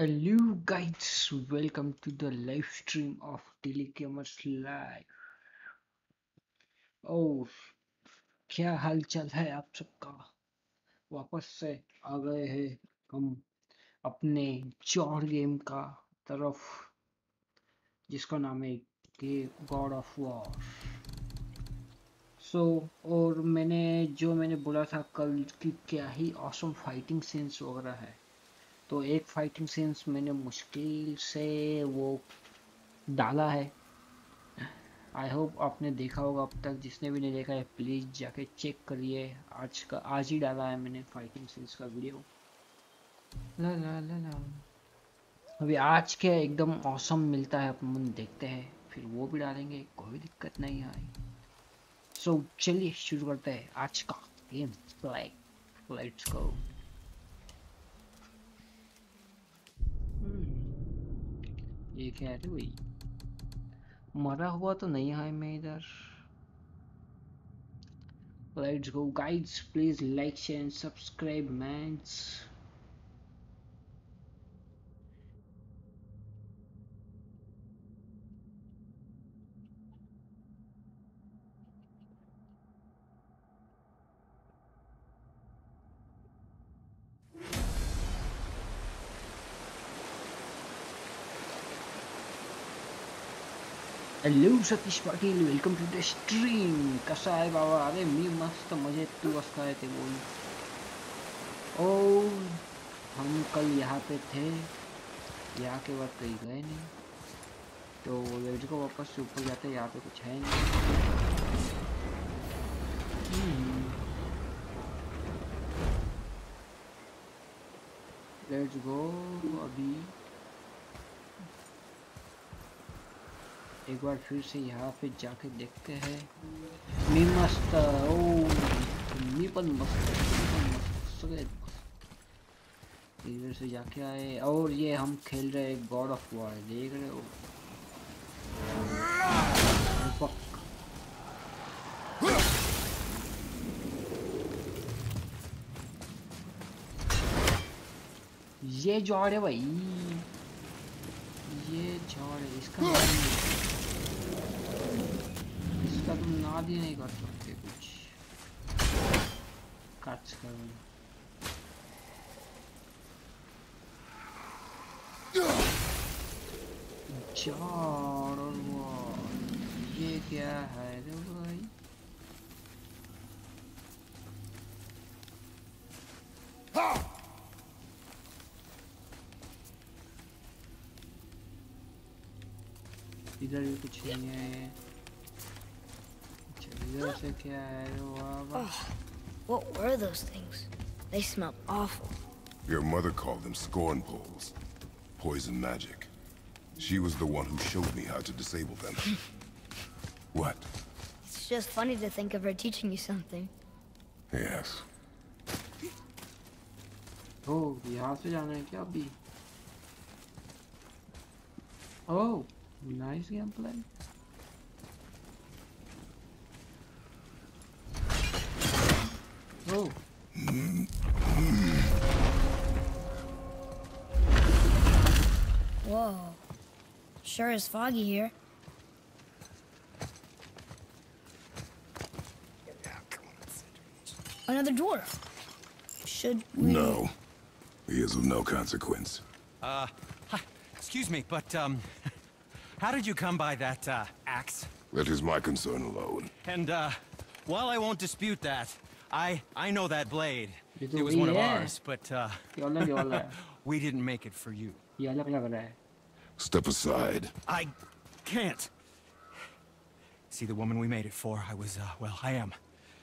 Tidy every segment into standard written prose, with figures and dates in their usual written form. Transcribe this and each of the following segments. Hello guys, welcome to the live stream of Daily Gamer's Live. क्या हाल चाल है आप सबका। वापस से आ गए हैं हम अपने चौर गेम का तरफ, जिसका नाम है गॉड ऑफ वॉर। और मैंने बोला था कल कि क्या ही ऑसम फाइटिंग सीन्स वगैरह है, तो एक फाइटिंग सीन्स मैंने मुश्किल से वो डाला है। आई होप आपने देखा होगा, अब तक जिसने भी नहीं देखा है प्लीज़ जाके चेक करिए। आज ही डाला है मैंने फाइटिंग सीन्स का वीडियो। ला ला ला ला अभी आज के एकदम ऑसम मिलता है, अपन देखते हैं फिर वो भी डालेंगे, कोई दिक्कत नहीं है। सो चलिए शुरू करते हैं आज का गेम प्ले, लेट्स गो। ये क्या है भाई, मरा हुआ तो नहीं है मैं इधर। Let's go guides, please like share and subscribe मैंस। Hello Satish Patil, welcome to the stream. कसा आहे बाबा? अरे मी मस्त मजेत, तू कसा आहे ते बोल। और हम कल यहाँ पे थे, यहाँ के बाद कहीं गए नहीं, तो लेट्स गो वापस से ऊपर जाते हैं। यहाँ पे कुछ है नहीं। लेट्स गो, अभी एक बार फिर से यहाँ पे जाके देखते हैं। मी मस्त, ओ मी पण मस्त, सगळे इधर से जाके आए। और ये हम खेल रहे हैं गॉड ऑफ वॉर, देख रहे हो। ये झाड़ है भाई, ये झाड़ है, इसका तुम नाद ही नहीं कर सकते कुछ। काट कर, ये क्या है रे भाई? Viděli učení. Oh, what were those things? They smelled awful. Your mother called them scorn poles. Poison magic. She was the one who showed me how to disable them. What? It's just funny to think of her teaching you something. Yes. Oh, oh, nice gameplay. Oh. Whoa. Sure is foggy here. Another dwarf. Should we... No. He is of no consequence. Excuse me, but, how did you come by that, axe? That is my concern alone. And, while I won't dispute that, I know that blade. It was one of ours, but, we didn't make it for you. Step aside. I can't. See, the woman we made it for, I was, well, I am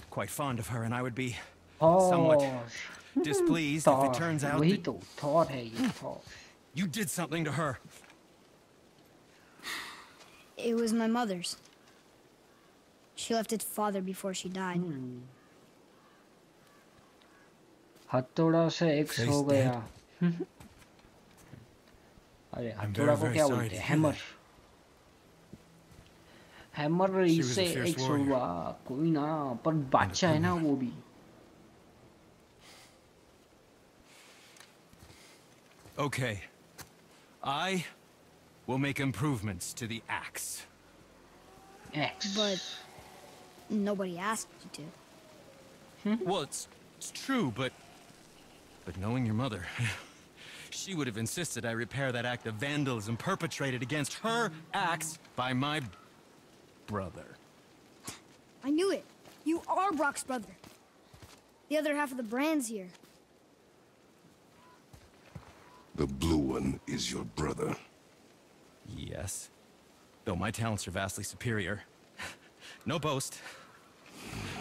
quite fond of her, and I would be somewhat displeased if it turns out that you did something to her. It was my mother's. She left its father before she died. I'm very, very sorry to hear that. Hammer is a fierce warrior. Okay. I will make improvements to the axe. But nobody asked you to. Well, it's true, but knowing your mother, she would have insisted I repair that act of vandalism perpetrated against her axe by my brother. I knew it. You are Brock's brother. The other half of the brand's here. The blue one is your brother. Yes. Though my talents are vastly superior. No boast.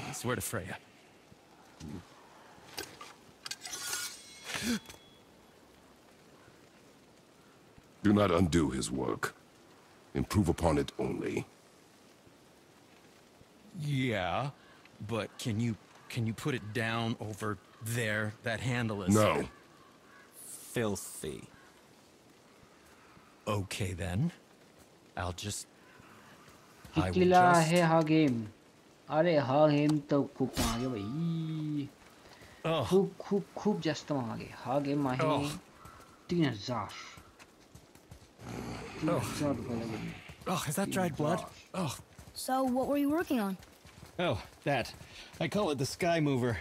I swear to Freya. Do not undo his work. Improve upon it only. Yeah, but can you put it down over there? That handle is... No. Filthy. Okay then. I'll just... I will just... game. Oh, is that dried blood? Oh. So, what were you working on? Oh, that. I call it the Sky Mover.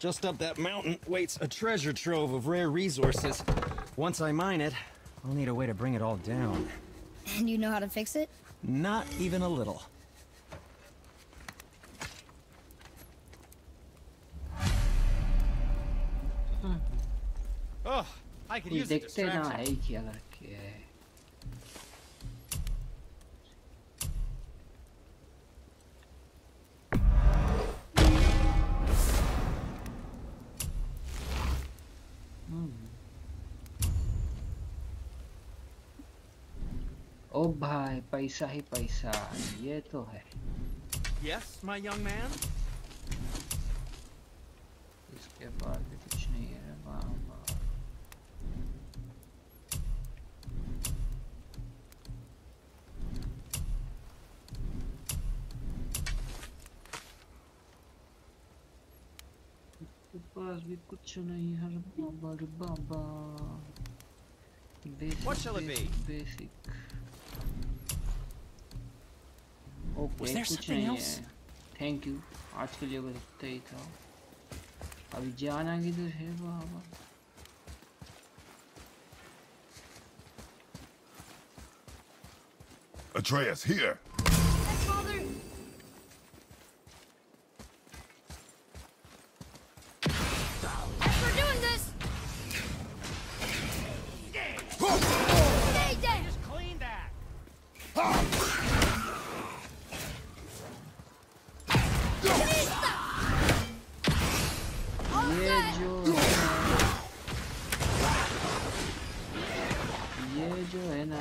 Just up that mountain waits a treasure trove of rare resources. Once I mine it, I'll need a way to bring it all down. And you know how to fix it? Not even a little. Oh, I can use a distraction. Oh, bhai, paisa hi paisa. Ye to hai. Yes, my young man. Iske baad kuch nahi hai, mama. What shall it be? Basic. Okay, was there something else? Thank you. Atreus, here. They just cleaned that. doing now?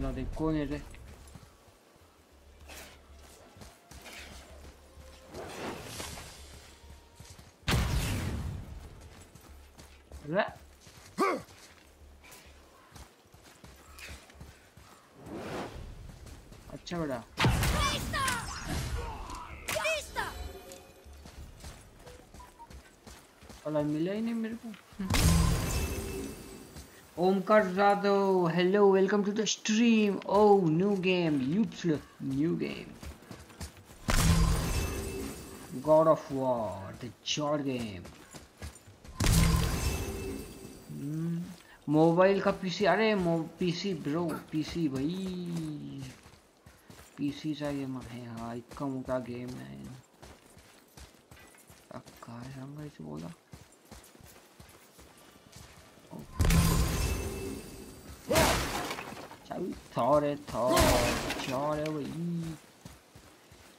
Bloody cornered it. That. Achora. Hello, Millennium. Omkar Rado, hello, welcome to the stream. Oh, new game, YouTube, new game. God of War, the short game. Mobile ka PC, arey PC bro, PC bhai. PC sa game hai, हाँ इक्का मोटा game है. अक्का रंगा इसे बोला. Thor, chore we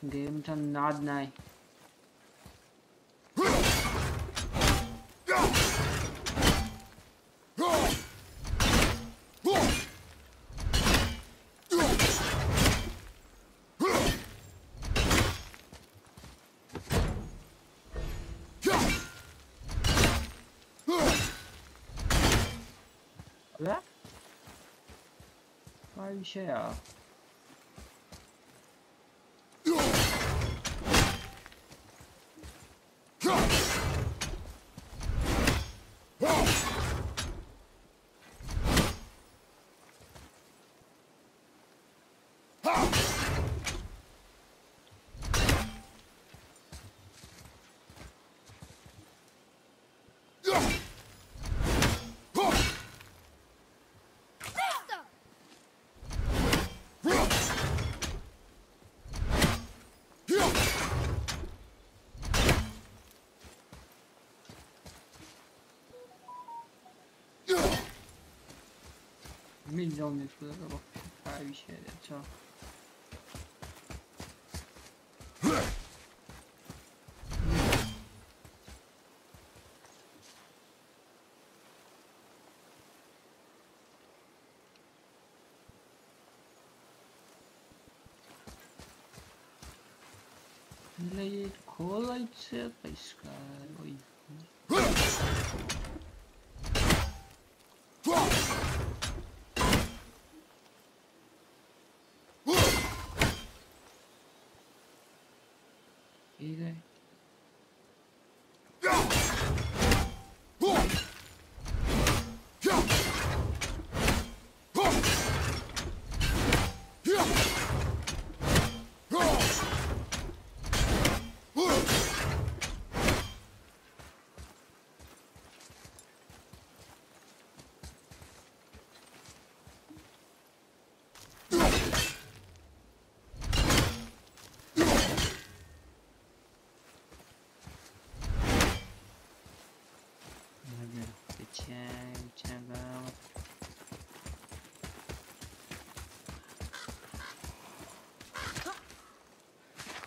game to not night. Share. Milyon nüfusa bak, her bir şeyler çal. Millet kolayca başka oyun.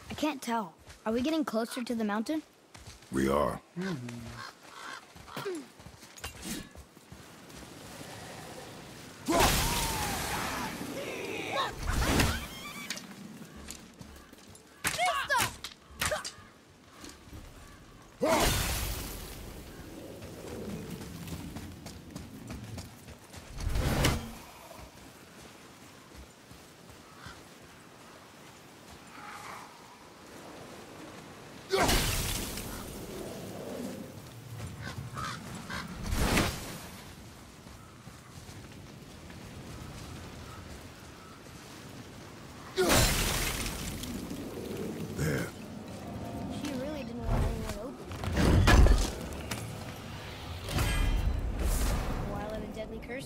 I can't tell. Are we getting closer to the mountain? We are.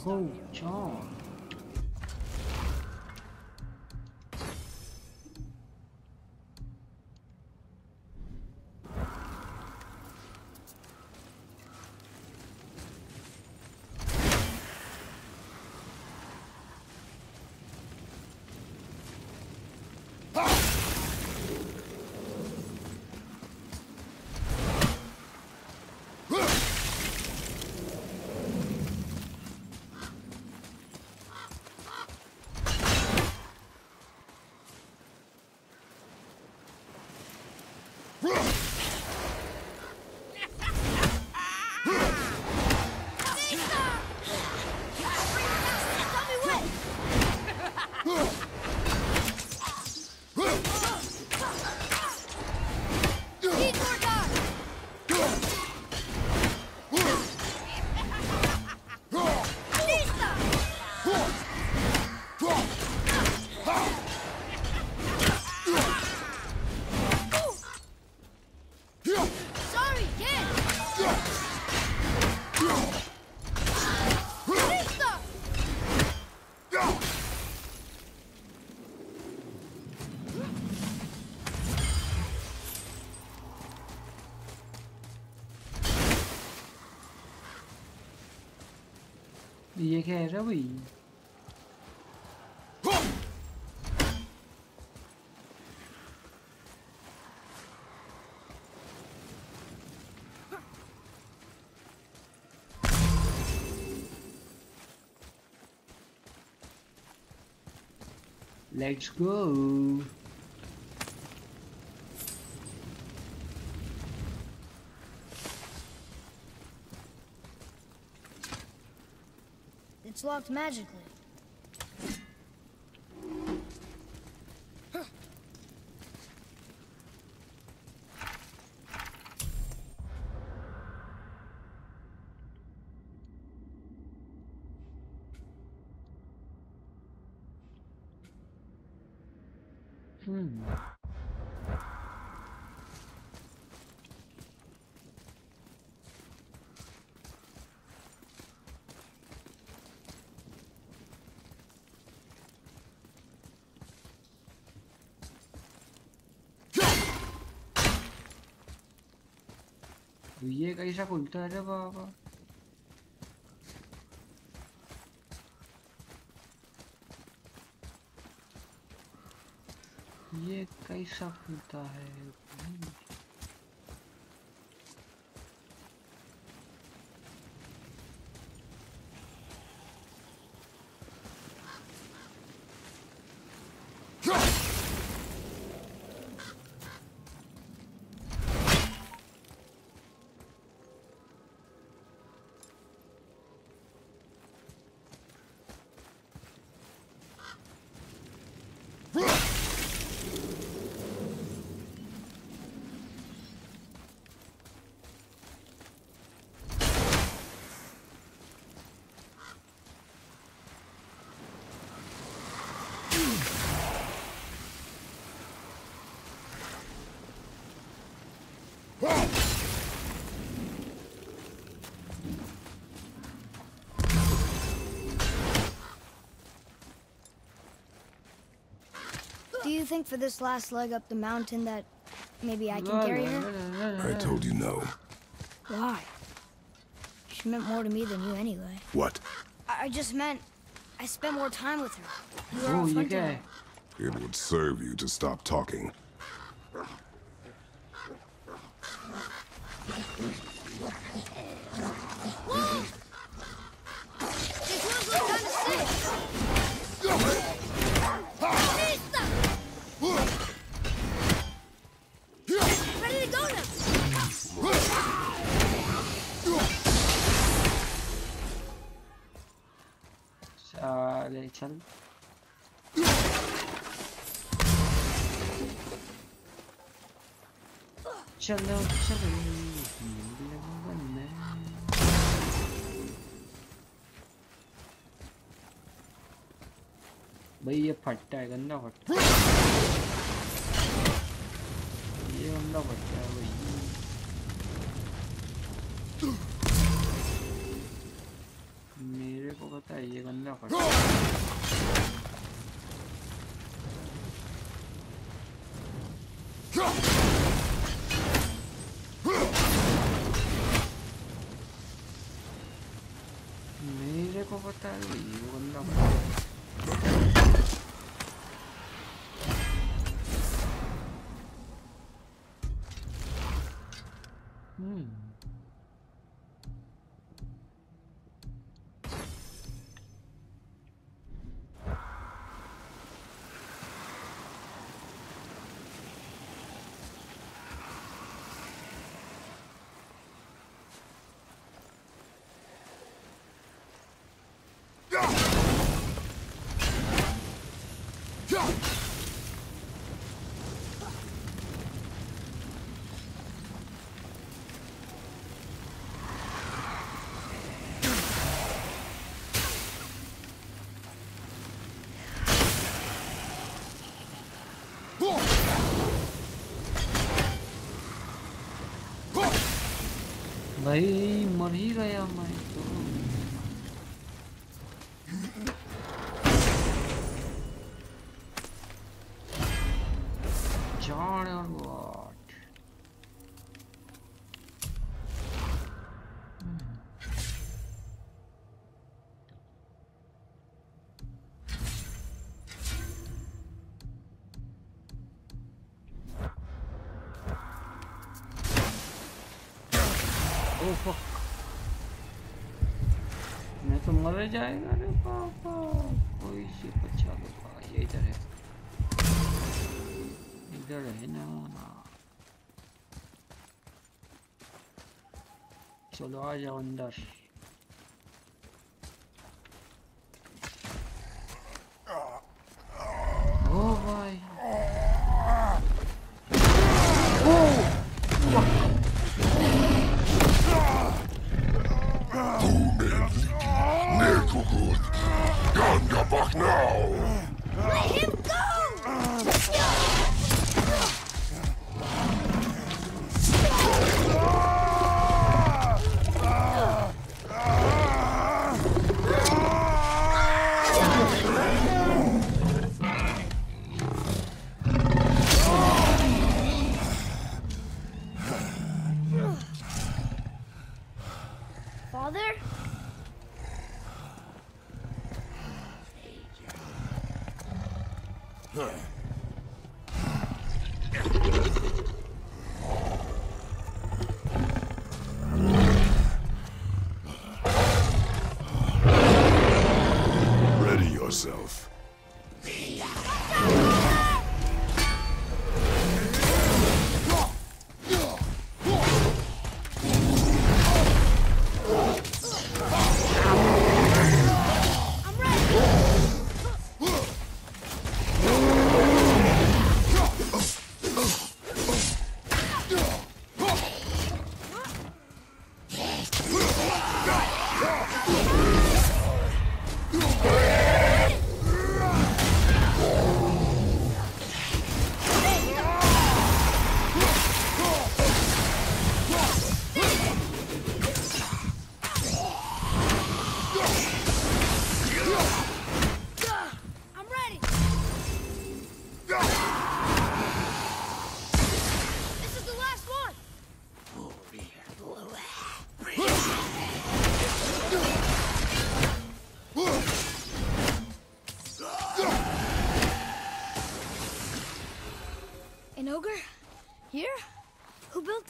Oh, John. ये क्या है रे भाई Let's go It's locked magically. Huh. ये कैसा खुलता है बाबा ये कैसा खुलता है Do you think for this last leg up the mountain that maybe I can carry her? I told you no. Why? She meant more to me than you anyway. What? I just meant I spent more time with her. You were off hunting her. It would serve you to stop talking. भाई ये फट्टा है गंदा फट्टा ये गंदा फट्टा है भाई मेरे को पता है ये गंदा फट्टा भाई मर ही गया मैं तो John or what? Oh fuck! मैं तो मर जाएगा रे पापा कोई से बचा लूँगा ये इधर है चलो आ जाओ अंदर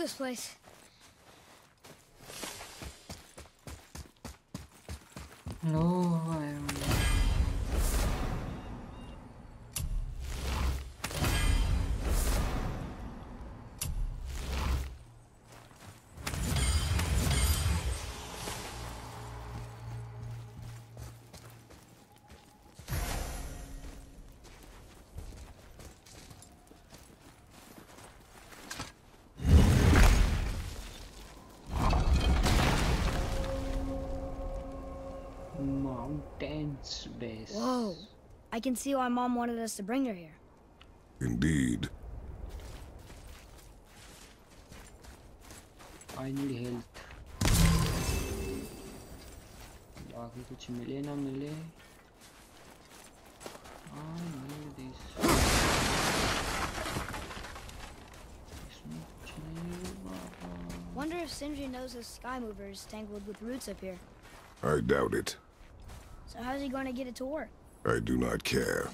This place. No, I don't know. Base. Whoa, I can see why Mom wanted us to bring her here. Indeed. I need help. I need this. Wonder if Sindri knows the sky mover is tangled with roots up here. I doubt it. So how's he going to get it to work? I do not care.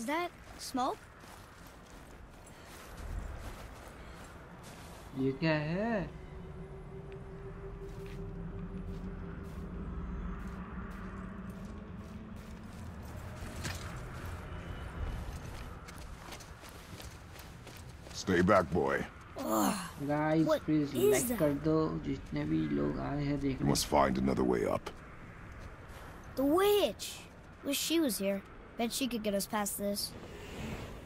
Is that smoke? You get hurt. Stay back, boy. Guys, please like कर दो जितने भी लोग आए हैं देखने. You must find another way up. The witch. Wish she was here. Bet she could get us past this.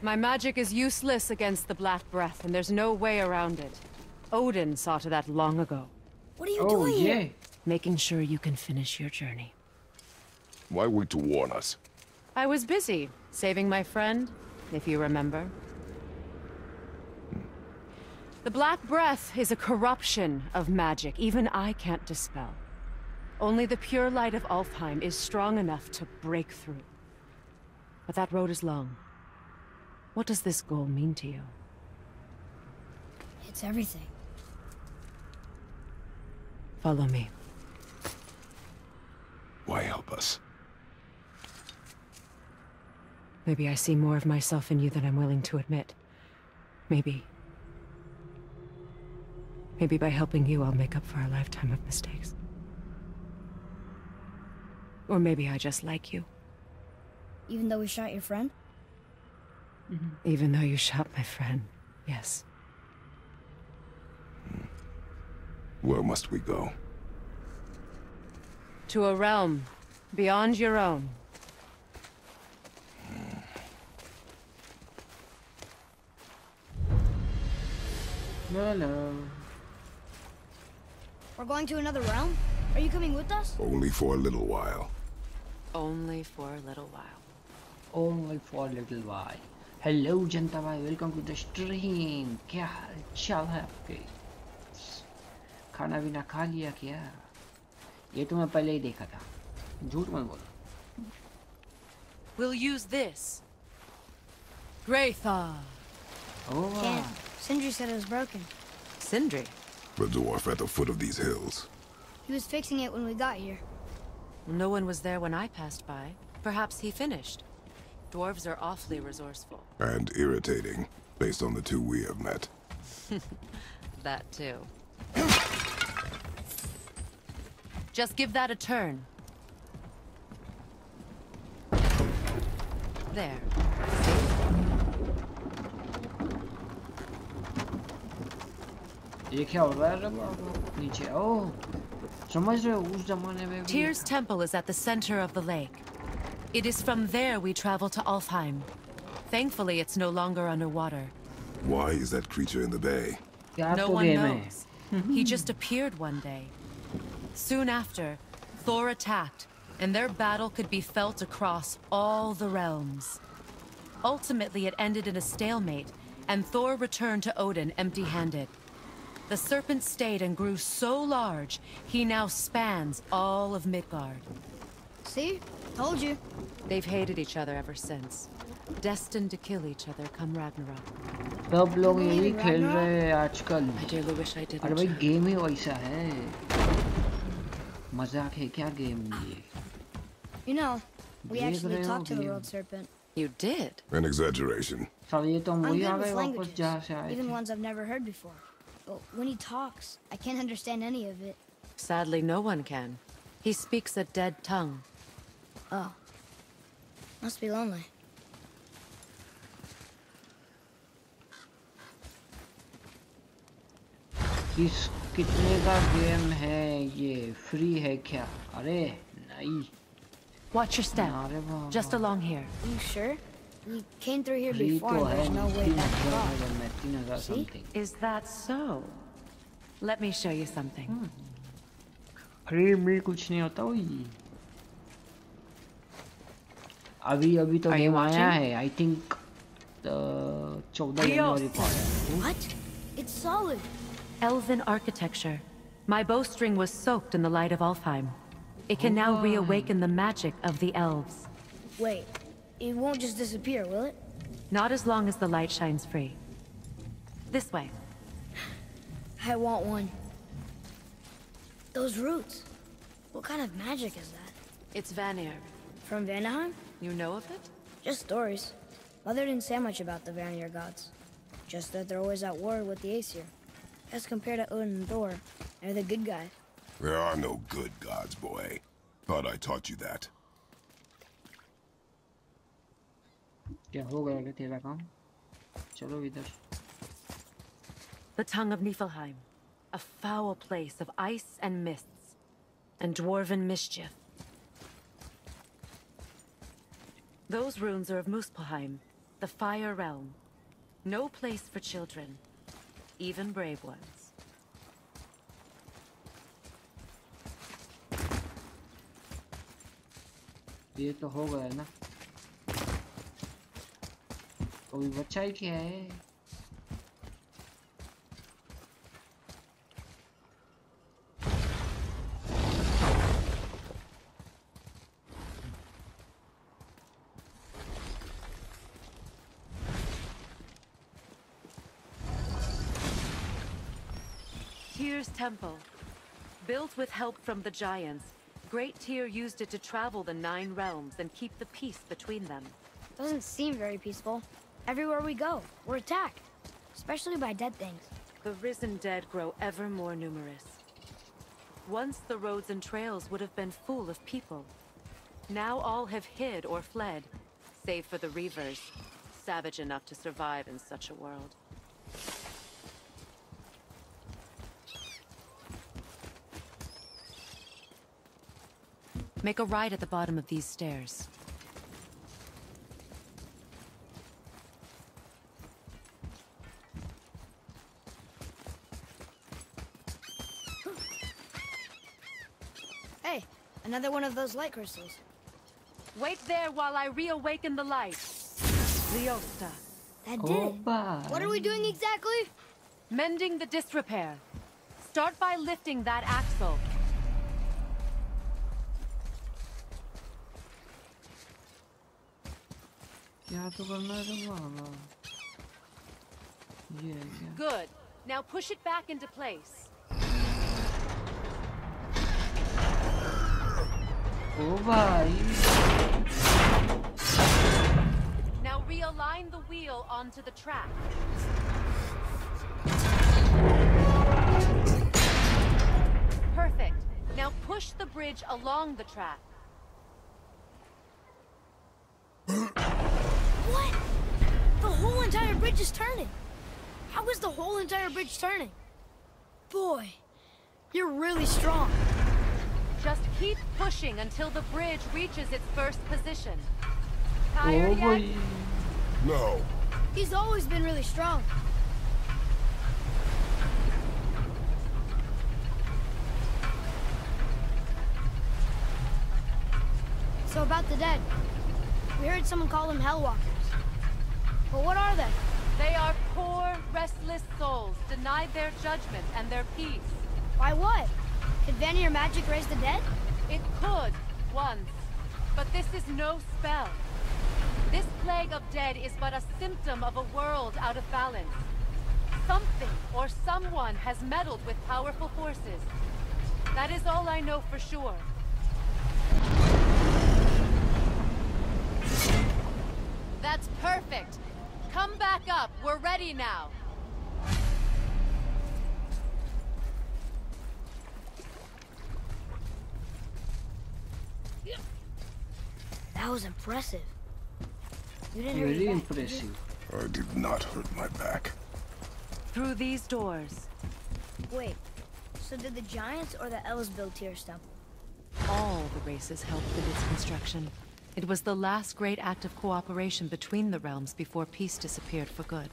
My magic is useless against the Black Breath, and there's no way around it. Odin saw to that long ago. What are you doing here? Making sure you can finish your journey. Why wait to warn us? I was busy saving my friend, if you remember. The Black Breath is a corruption of magic even I can't dispel. Only the pure light of Alfheim is strong enough to break through. But that road is long. What does this goal mean to you? It's everything. Follow me. Why help us? Maybe I see more of myself in you than I'm willing to admit. Maybe. Maybe by helping you, I'll make up for a lifetime of mistakes. Or maybe I just like you. Even though we shot your friend? Mm-hmm. Even though you shot my friend, yes. Where must we go? To a realm beyond your own. Hello. We're going to another realm? Are you coming with us? Only for a little while. Only for a little while. Only for a little while. Hello, Janta bhai. Welcome to the stream. Kya hal chal hai aapke? Khana bhi na kha liya kya? Ye to main pehle hi dekha tha. Jhoot mat bolo. We'll use this. Greytha. Oh. Can't. Sindri said it was broken. Sindri? The dwarf at the foot of these hills. He was fixing it when we got here. No one was there when I passed by. Perhaps he finished. Dwarves are awfully resourceful. And irritating, based on the two we have met. That too. Just give that a turn. There. Tyr's temple is at the center of the lake. It is from there we travel to Alfheim. Thankfully, it's no longer underwater. Why is that creature in the bay? No one knows. He just appeared one day. Soon after, Thor attacked, and their battle could be felt across all the realms. Ultimately, it ended in a stalemate, and Thor returned to Odin empty-handed. The serpent stayed and grew so large, he now spans all of Midgard. See? Told you. They've hated each other ever since. Destined to kill each other come Ragnarok. I dearly wish I didn't. Arey game hi aisa hai. Mazak hai kya game ye? You know, we actually talked to the World Serpent. You did? An exaggeration. I'm good with languages, even ones I've never heard before. But when he talks, I can't understand any of it. Sadly, no one can. He speaks a dead tongue. Oh. Must be lonely. This kitne ka game hai ye? Free hai kya? Arey, nahi. Watch your step. Just along here. Are you sure? We came through here before, and there's no way back at all. See? Is that so? Let me show you something. Are you watching? I think the 14 January part. What? It's solid. Elven architecture. My bowstring was soaked in the light of Alfheim. It can now reawaken the magic of the elves. Wait. It won't just disappear, will it? Not as long as the light shines free. This way. I want one. Those roots. What kind of magic is that? It's Vanir. From Vanaheim? You know of it? Just stories. Mother didn't say much about the Vanir gods, just that they're always at war with the Aesir. As compared to Odin and Thor, they're the good guys. There are no good gods, boy. Thought I taught you that. The tongue of Niflheim, a foul place of ice and mists, and dwarven mischief. Those runes are of Muspelheim, the fire realm. No place for children, even brave ones. ये तो हो गया ना कोई बच्चा ही क्या है Tyr's temple, built with help from the giants. Great Tyr used it to travel the 9 realms and keep the peace between them. Doesn't seem very peaceful. Everywhere we go, we're attacked. Especially by dead things. The risen dead grow ever more numerous. Once the roads and trails would have been full of people. Now all have hid or fled, save for the Reavers, savage enough to survive in such a world. Make a right at the bottom of these stairs. Hey, another one of those light crystals. Wait there while I reawaken the light. Leosta. That did it. What are we doing exactly? Mending the disrepair. Start by lifting that axle. Good. Now push it back into place. Now realign the wheel onto the track. Perfect. Now push the bridge along the track. What? The whole entire bridge is turning. How is the whole entire bridge turning? Boy, you're really strong. Just keep pushing until the bridge reaches its first position. Tired yet? No. He's always been really strong. So about the dead. We heard someone call them Hellwalkers. But what are they? They are poor, restless souls, denied their judgment and their peace. By what? Could Vanir magic raise the dead? It could, once. But this is no spell. This plague of dead is but a symptom of a world out of balance. Something or someone has meddled with powerful forces. That is all I know for sure. That's perfect. Come back up. We're ready now. That was impressive. You didn't hurt your back, did you? I did not hurt my back. Through these doors. Wait. So did the giants or the elves build Tyr's temple? All the races helped with its construction. It was the last great act of cooperation between the realms before peace disappeared for good.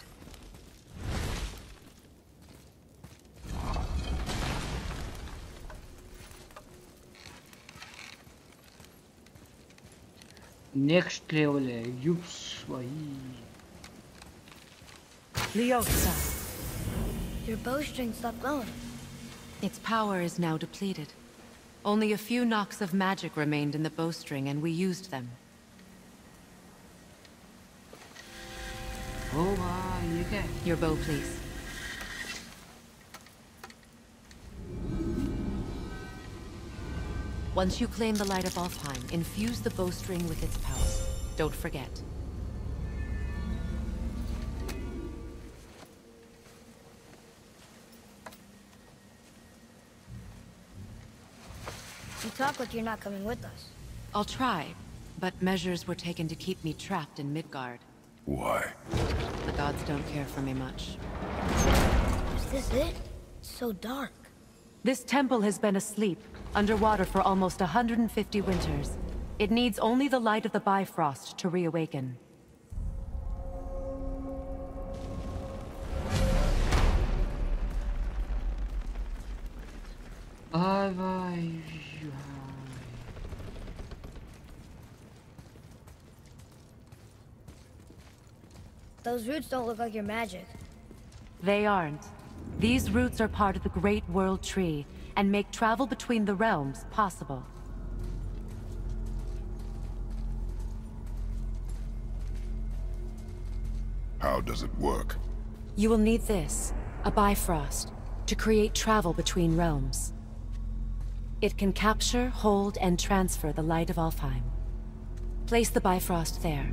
Next level, oops. Leosta. Your bowstring stopped glowing. Its power is now depleted. Only a few knocks of magic remained in the bowstring, and we used them. Oh, you get your bow, please. Once you claim the light of Alfheim, infuse the bowstring with its power. Don't forget. You talk like you're not coming with us. I'll try, but measures were taken to keep me trapped in Midgard. Why? The gods don't care for me much. Is this it? It's so dark. This temple has been asleep, underwater for almost 150 winters. It needs only the light of the Bifrost to reawaken. Those roots don't look like your magic. They aren't. These roots are part of the Great World Tree and make travel between the realms possible. How does it work? You will need this, a Bifrost, to create travel between realms. It can capture, hold, and transfer the light of Alfheim. Place the Bifrost there.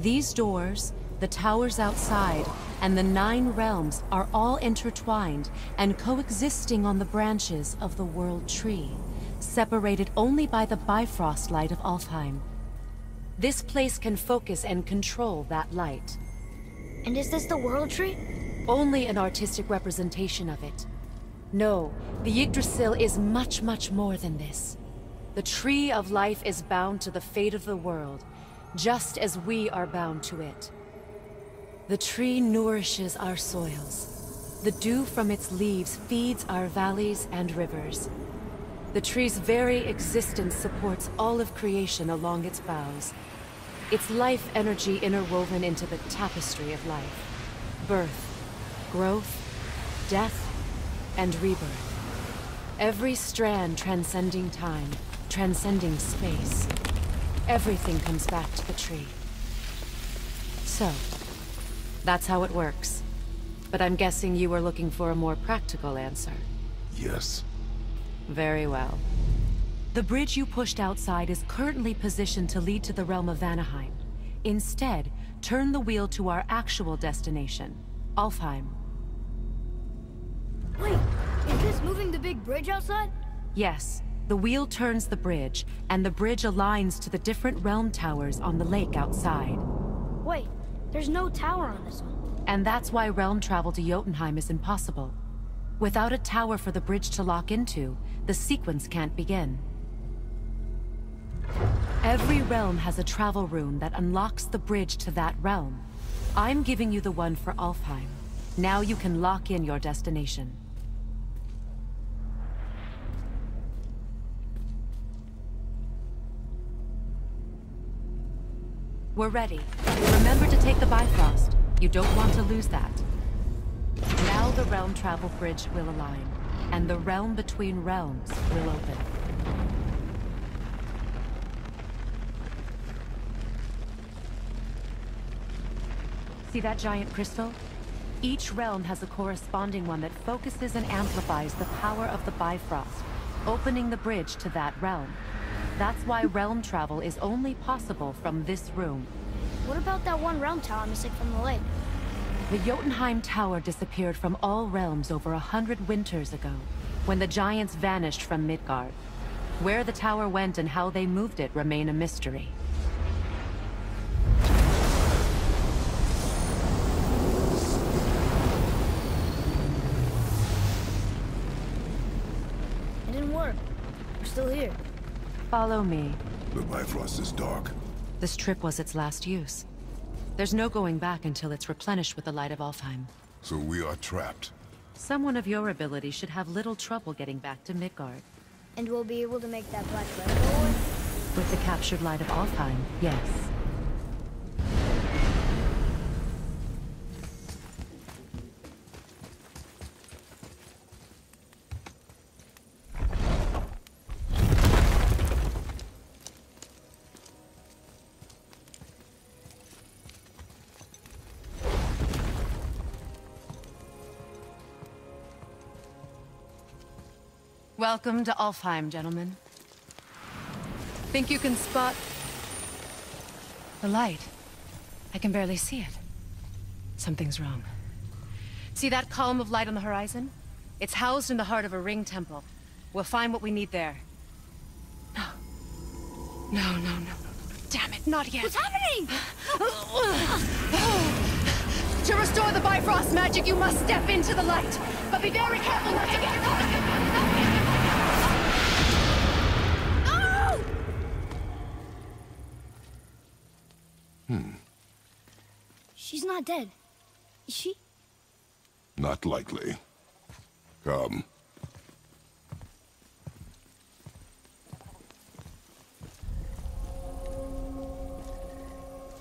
These doors, the towers outside, and the nine realms are all intertwined and coexisting on the branches of the World Tree, separated only by the Bifrost light of Alfheim. This place can focus and control that light. And is this the World Tree? Only an artistic representation of it. No, the Yggdrasil is much, much more than this. The Tree of Life is bound to the fate of the world, just as we are bound to it. The tree nourishes our soils. The dew from its leaves feeds our valleys and rivers. The tree's very existence supports all of creation along its boughs. Its life energy interwoven into the tapestry of life. Birth, growth, death, and rebirth. Every strand transcending time, transcending space. Everything comes back to the tree. So, that's how it works. But I'm guessing you were looking for a more practical answer. Yes. Very well. The bridge you pushed outside is currently positioned to lead to the realm of Vanaheim. Instead, turn the wheel to our actual destination, Alfheim. Wait, is this moving the big bridge outside? Yes. The wheel turns the bridge, and the bridge aligns to the different realm towers on the lake outside. Wait, there's no tower on this one. And that's why realm travel to Jotunheim is impossible. Without a tower for the bridge to lock into, the sequence can't begin. Every realm has a travel rune that unlocks the bridge to that realm. I'm giving you the one for Alfheim. Now you can lock in your destination. We're ready. Remember to take the Bifrost. You don't want to lose that. Now the realm travel bridge will align, and the realm between realms will open. See that giant crystal? Each realm has a corresponding one that focuses and amplifies the power of the Bifrost, opening the bridge to that realm. That's why realm travel is only possible from this room. What about that one realm tower missing from the lake? The Jotunheim Tower disappeared from all realms over 100 winters ago, when the giants vanished from Midgard. Where the tower went and how they moved it remain a mystery. It didn't work. We're still here. Follow me. The Bifrost is dark. This trip was its last use. There's no going back until it's replenished with the light of Alfheim. So we are trapped. Someone of your ability should have little trouble getting back to Midgard. And we'll be able to make that Black Breath door? With the captured light of Alfheim, yes. Welcome to Alfheim, gentlemen. Think you can spot the light? I can barely see it. Something's wrong. See that column of light on the horizon? It's housed in the heart of a ring temple. We'll find what we need there. No. No, no, no. Damn it, not yet. What's happening? To restore the Bifrost magic, you must step into the light. But be very careful not to get caught. Oh! She's not dead, is she? Not likely. Come.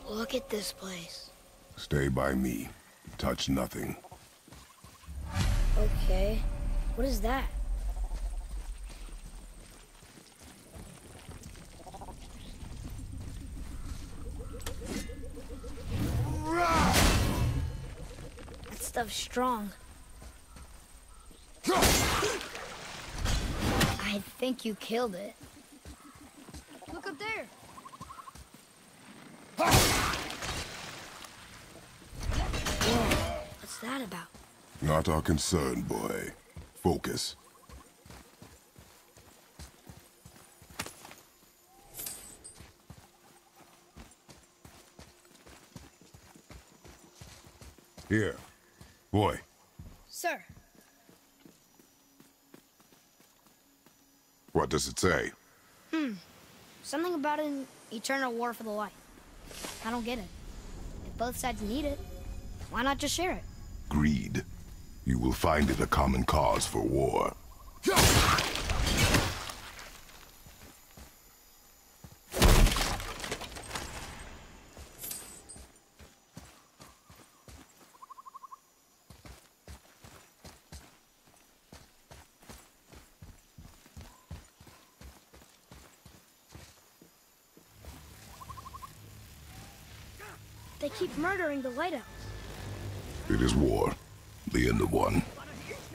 Look at this place. Stay by me. Touch nothing. Okay. What is that? That stuff's strong. I think you killed it. Look up there. What's that about? Not our concern, boy. Focus. Here. Boy. Sir. What does it say? Something about an eternal war for the light. I don't get it. If both sides need it, why not just share it? Greed. You will find it a common cause for war. They keep murdering the lighthouse. It is war. The end of one.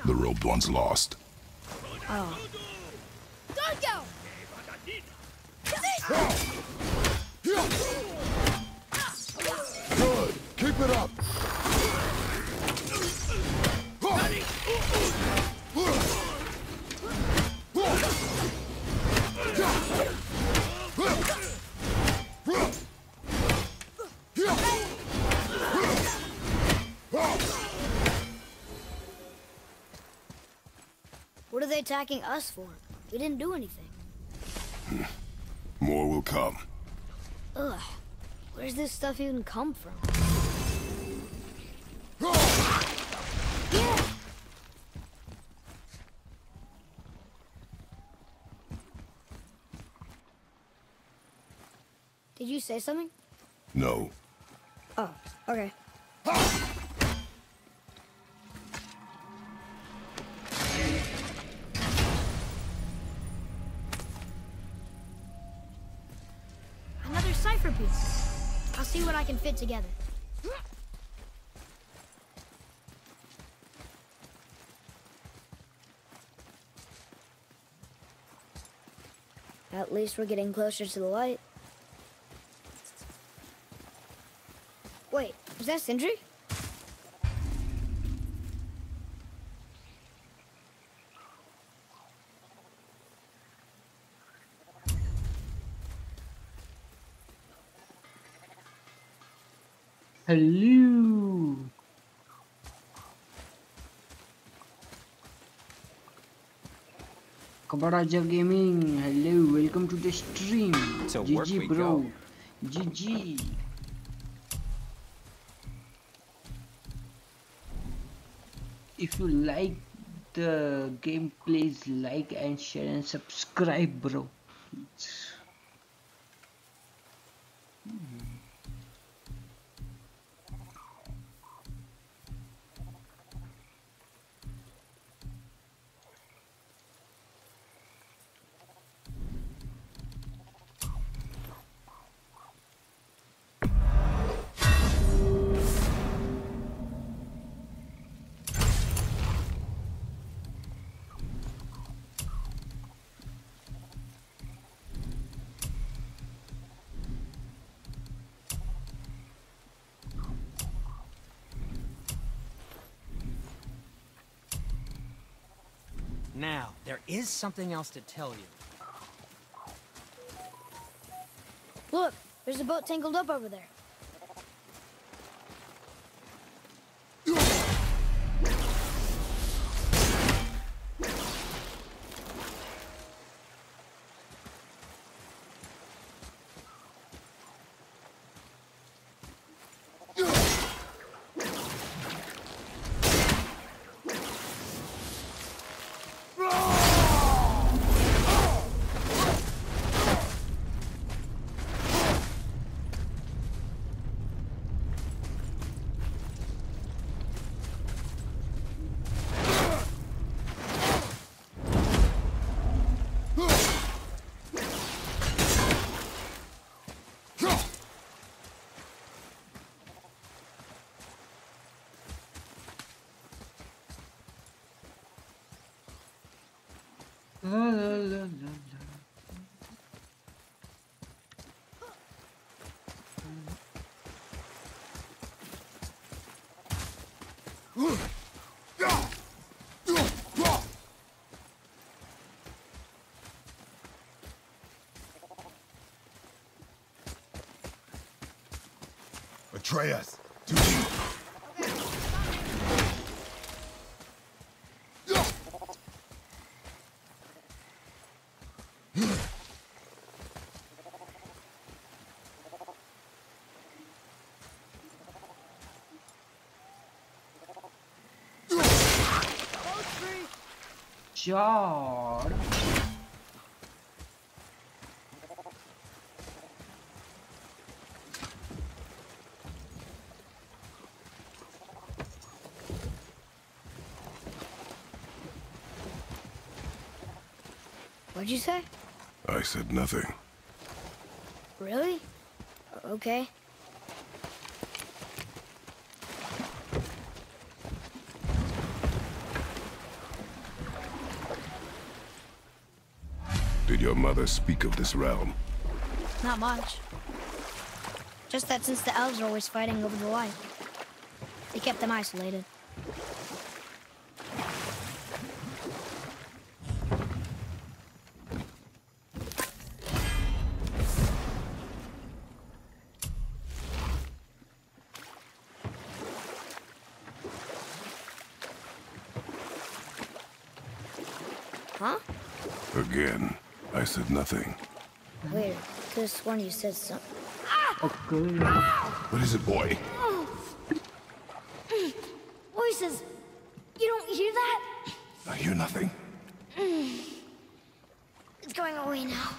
The robed one's lost. Oh. Don't go! Good! Keep it up! What are they attacking us for? We didn't do anything. More will come. Ugh. Where's this stuff even come from? Did you say something? No. Oh, okay. I'll see what I can fit together. At least we're getting closer to the light. Wait, is that Sindri? Hello. Kabaraja Gaming. Hello, welcome to the stream. So GG bro. Go. GG. If you like the game, please like and share and subscribe, bro. Now, there is something else to tell you. Look, there's a boat tangled up over there. Atreus, do you? John. What'd you say? I said nothing. Really? Okay. Did your mother speak of this realm? Not much. Just that since the elves are always fighting over the light, they kept them isolated. Huh? Again. I said nothing. Weird. Could have sworn you said something. Okay. What is it, boy? Voices. You don't hear that? I hear nothing. It's going away now.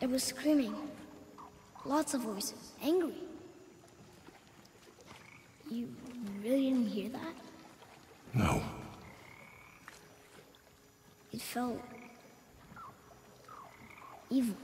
It was screaming. Lots of voices. Angry. You really didn't hear that? No. It felt... evil.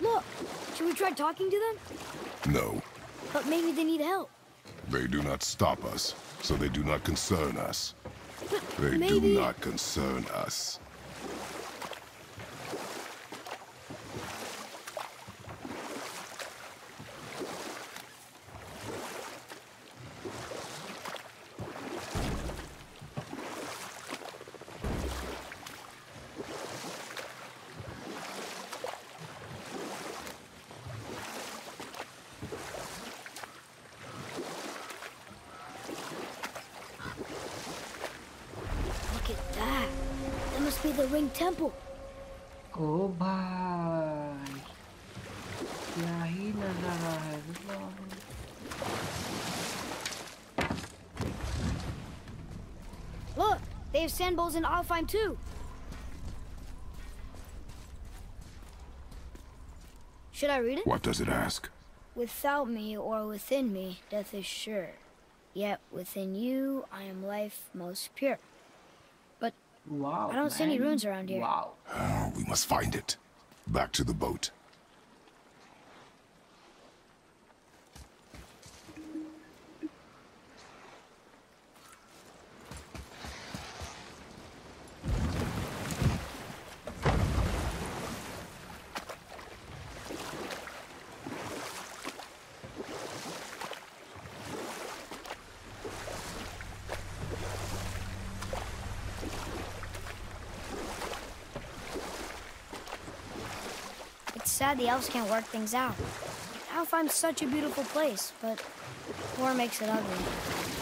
Look, should we try talking to them? No. But maybe they need help. They do not stop us, so they do not concern us. They do not concern us. Temple. Oh, bye. Yeah, he look, they have sand bowls in Alfheim too. Should I read it? What does it ask? Without me or within me, death is sure. Yet within you, I am life most pure. Wow, I don't see any ruins around here. Wow. Oh, we must find it. Back to the boat. sad the elves can't work things out. Alfheim's such a beautiful place, but war makes it ugly.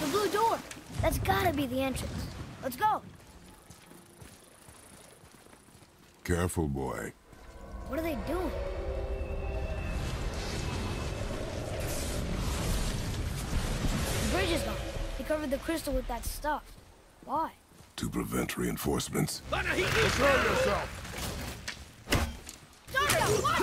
The blue door! That's gotta be the entrance. Let's go! Careful, boy. What are they doing? The bridge is gone. They covered the crystal with that stuff. Why? To prevent reinforcements. Control yourself! Sandra, what?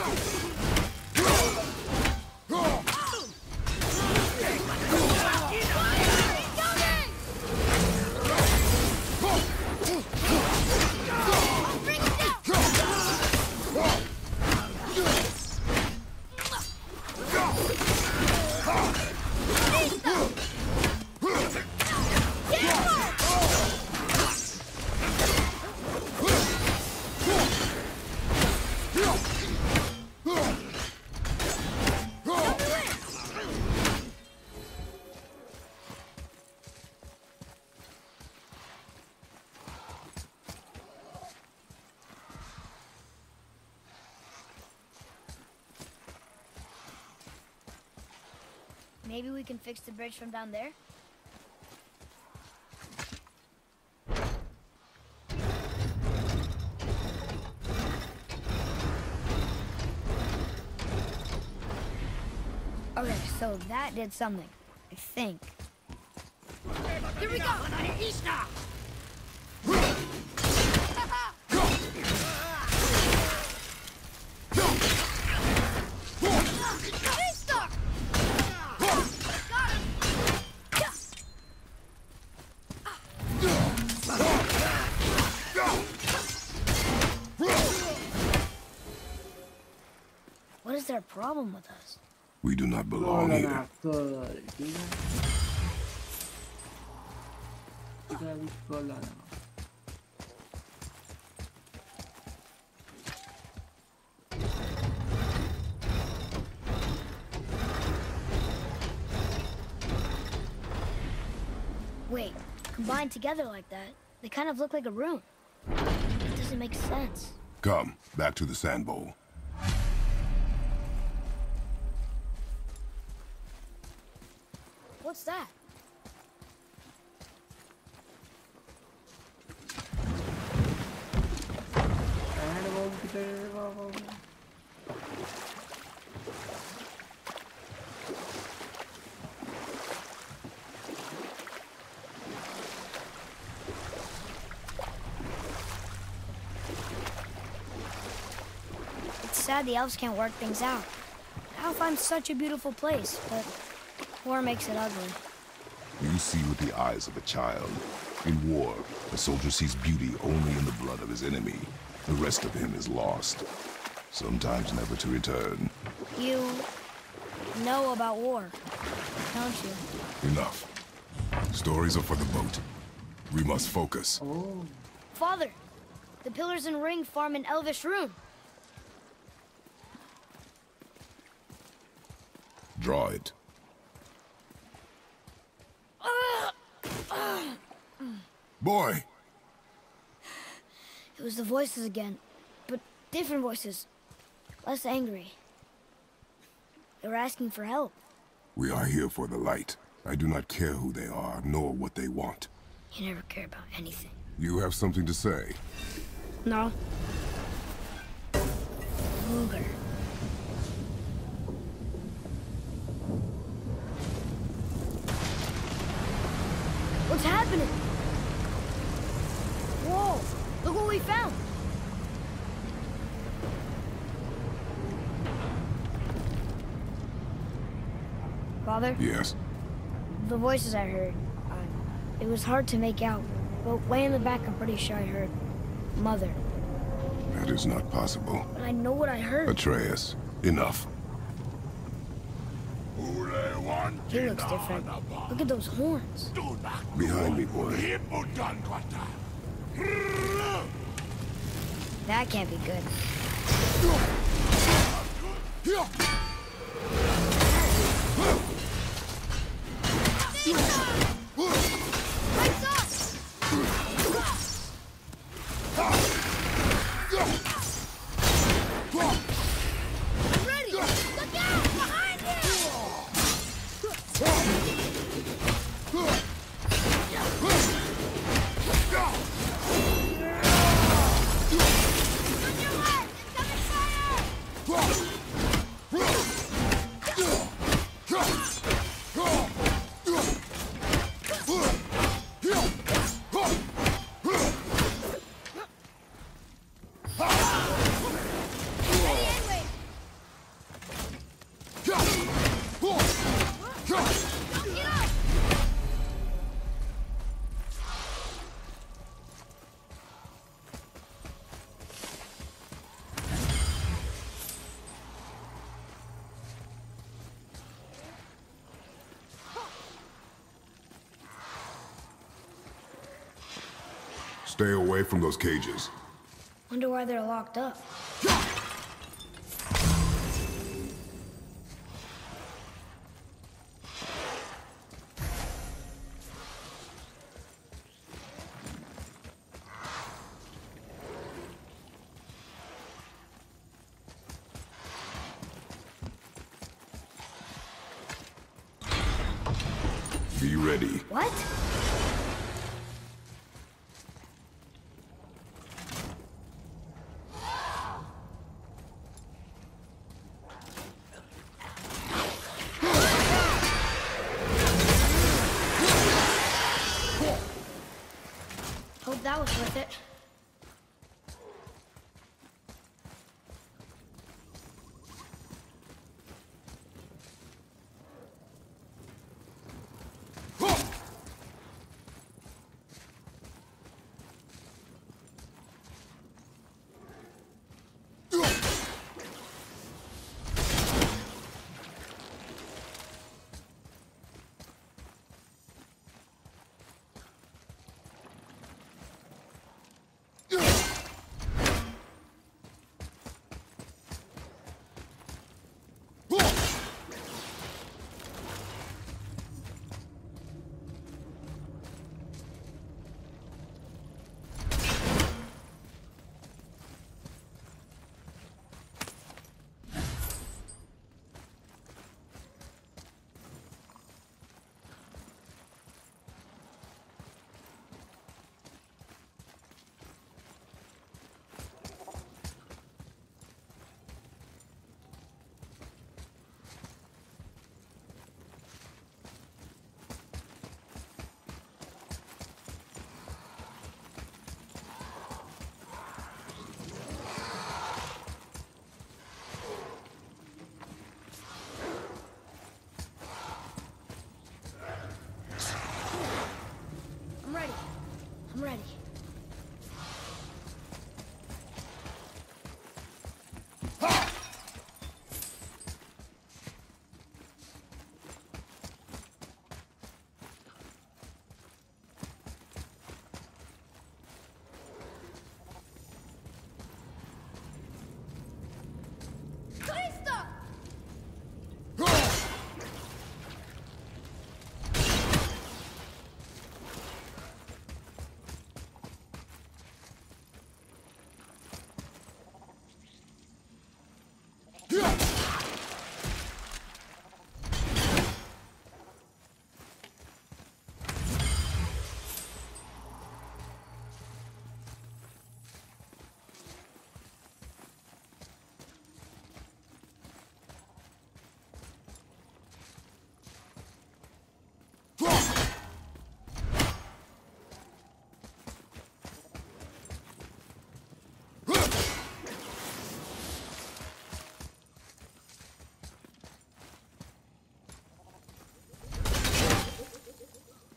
Maybe we can fix the bridge from down there? Okay, so that did something, I think. Here we go! Their problem with us. We do not belong here. Wait, combined together like that, they kind of look like a room. It doesn't make sense. Come, back to the sand bowl. What's that? It's sad the elves can't work things out. Alfheim's such a beautiful place, but war makes it ugly. You see with the eyes of a child. In war, a soldier sees beauty only in the blood of his enemy. The rest of him is lost, sometimes never to return. You know about war, don't you? Enough. Stories are for the boat. We must focus. Oh. Father, the pillars and ring form an elvish room. Draw it. Boy! It was the voices again, but different voices, less angry. They were asking for help. We are here for the light. I do not care who they are, nor what they want. You never care about anything. You have something to say? No. Luger. What's happening? Whoa! Look what we found! Father? Yes? The voices I heard, it was hard to make out, but way in the back I'm pretty sure I heard Mother. That is not possible. But I know what I heard. Atreus, enough. He looks different. Look at those horns. Behind me, boy. That can't be good. Stay away from those cages. Wonder why they're locked up. Be ready. What? Hope that was worth it.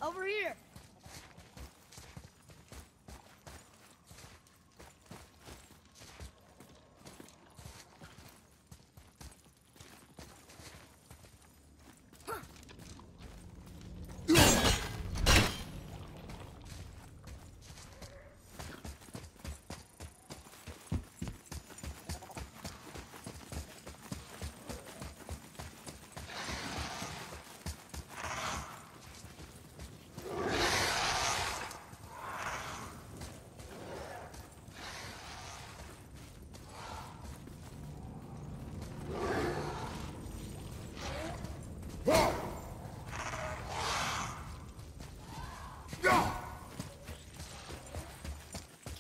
Over here.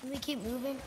Can we keep moving?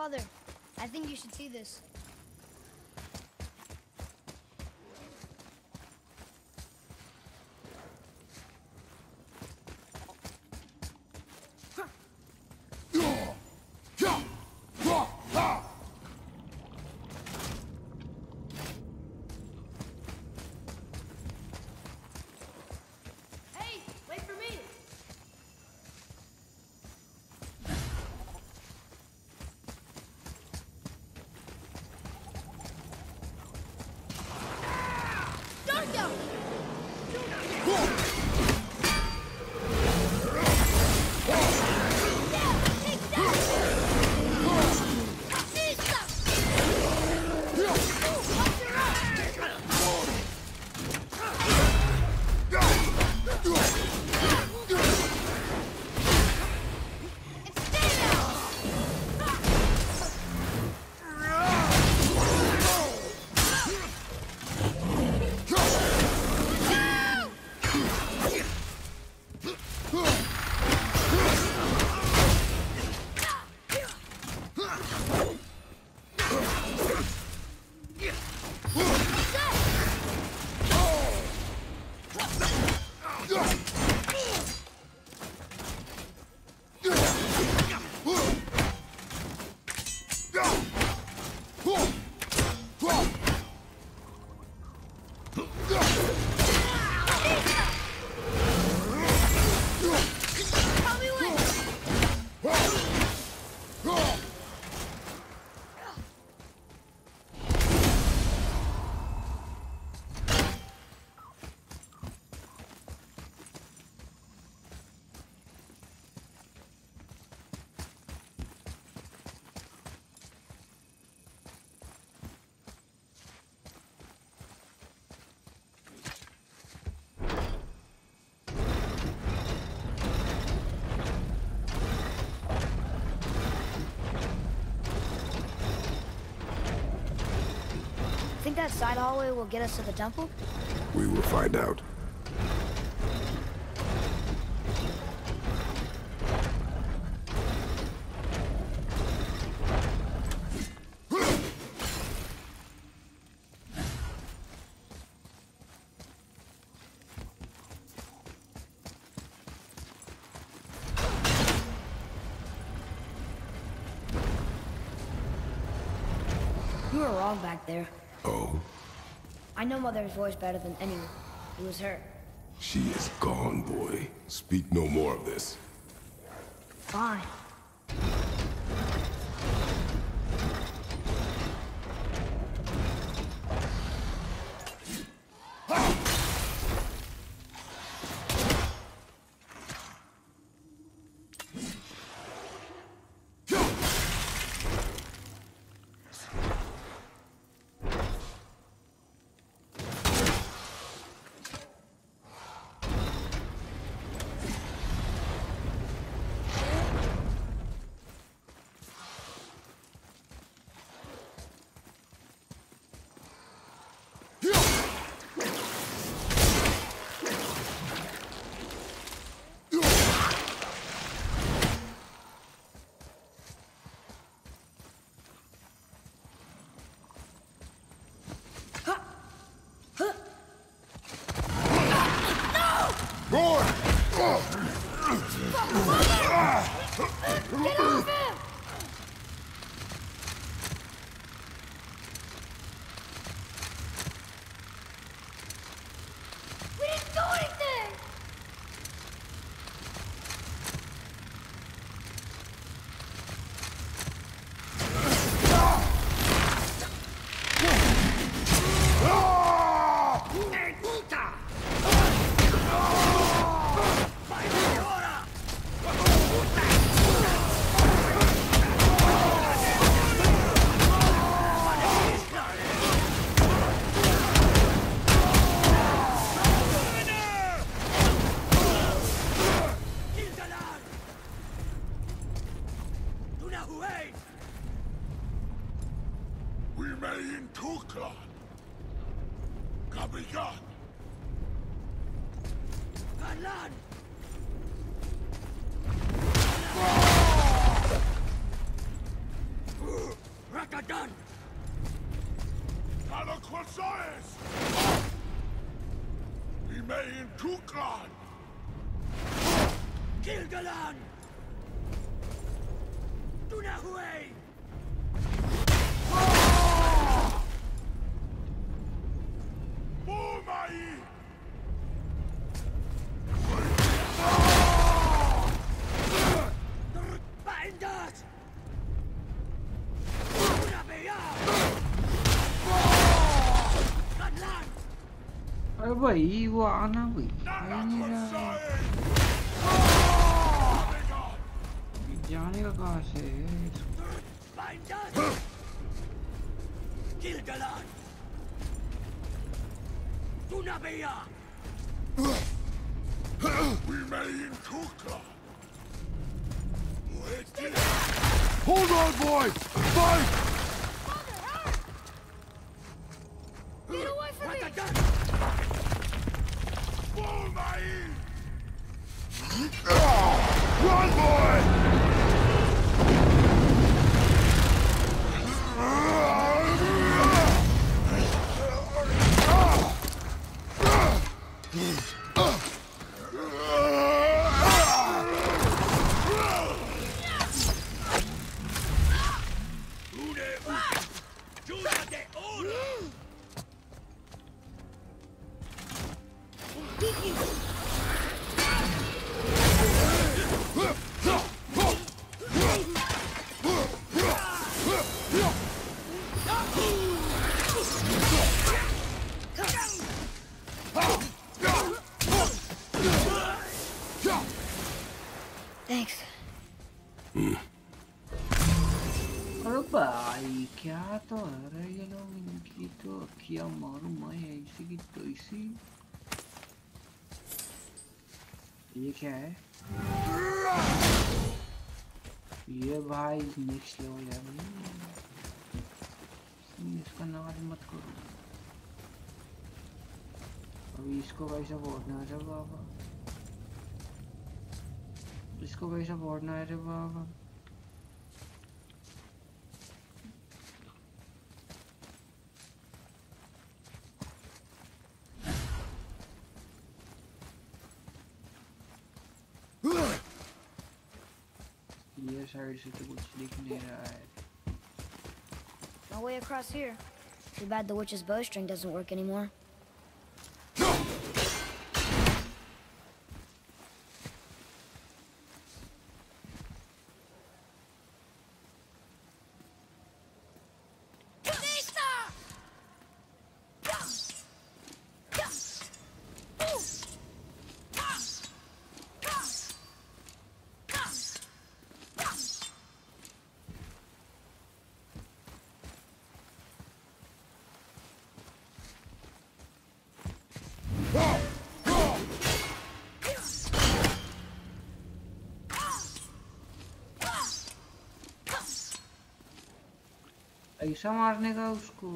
Father, I think you should see this. That side hallway will get us to the temple? We will find out. You were wrong back there. I know Mother's voice better than anyone. It was her. She is gone, boy. Speak no more of this. Fine. Remain Kukran! Gilgalan! Dunahue! Bumai! Wait, what are we? Johnny Gosses. Gilgalan. Dunabea. We made Kukla. Hold on, boys. Fight. Run, boy! ये क्या है? ये भाई next level है भाई। इसका नाच मत करो। अभी इसको भाई सपोर्ट ना है बाबा। इसको भाई सपोर्ट ना है बाबा। No way across here. Too bad the witch's bowstring doesn't work anymore. ऐसा मारने का उसको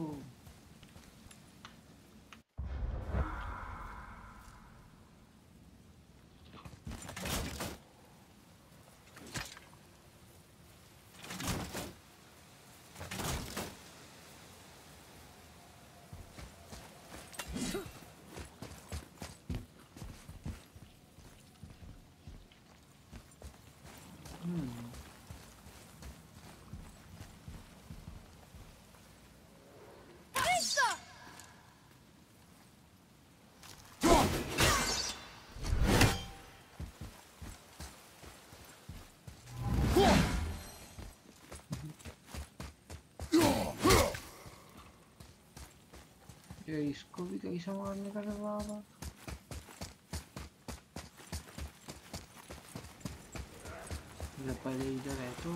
इसको भी कैसा मारने का बाबा जब पहले इधर है तो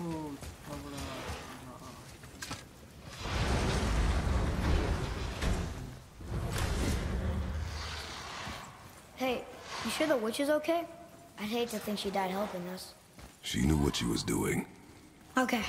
Hey, you sure the witch is okay? I'd hate to think she died helping us. She knew what she was doing. Okay.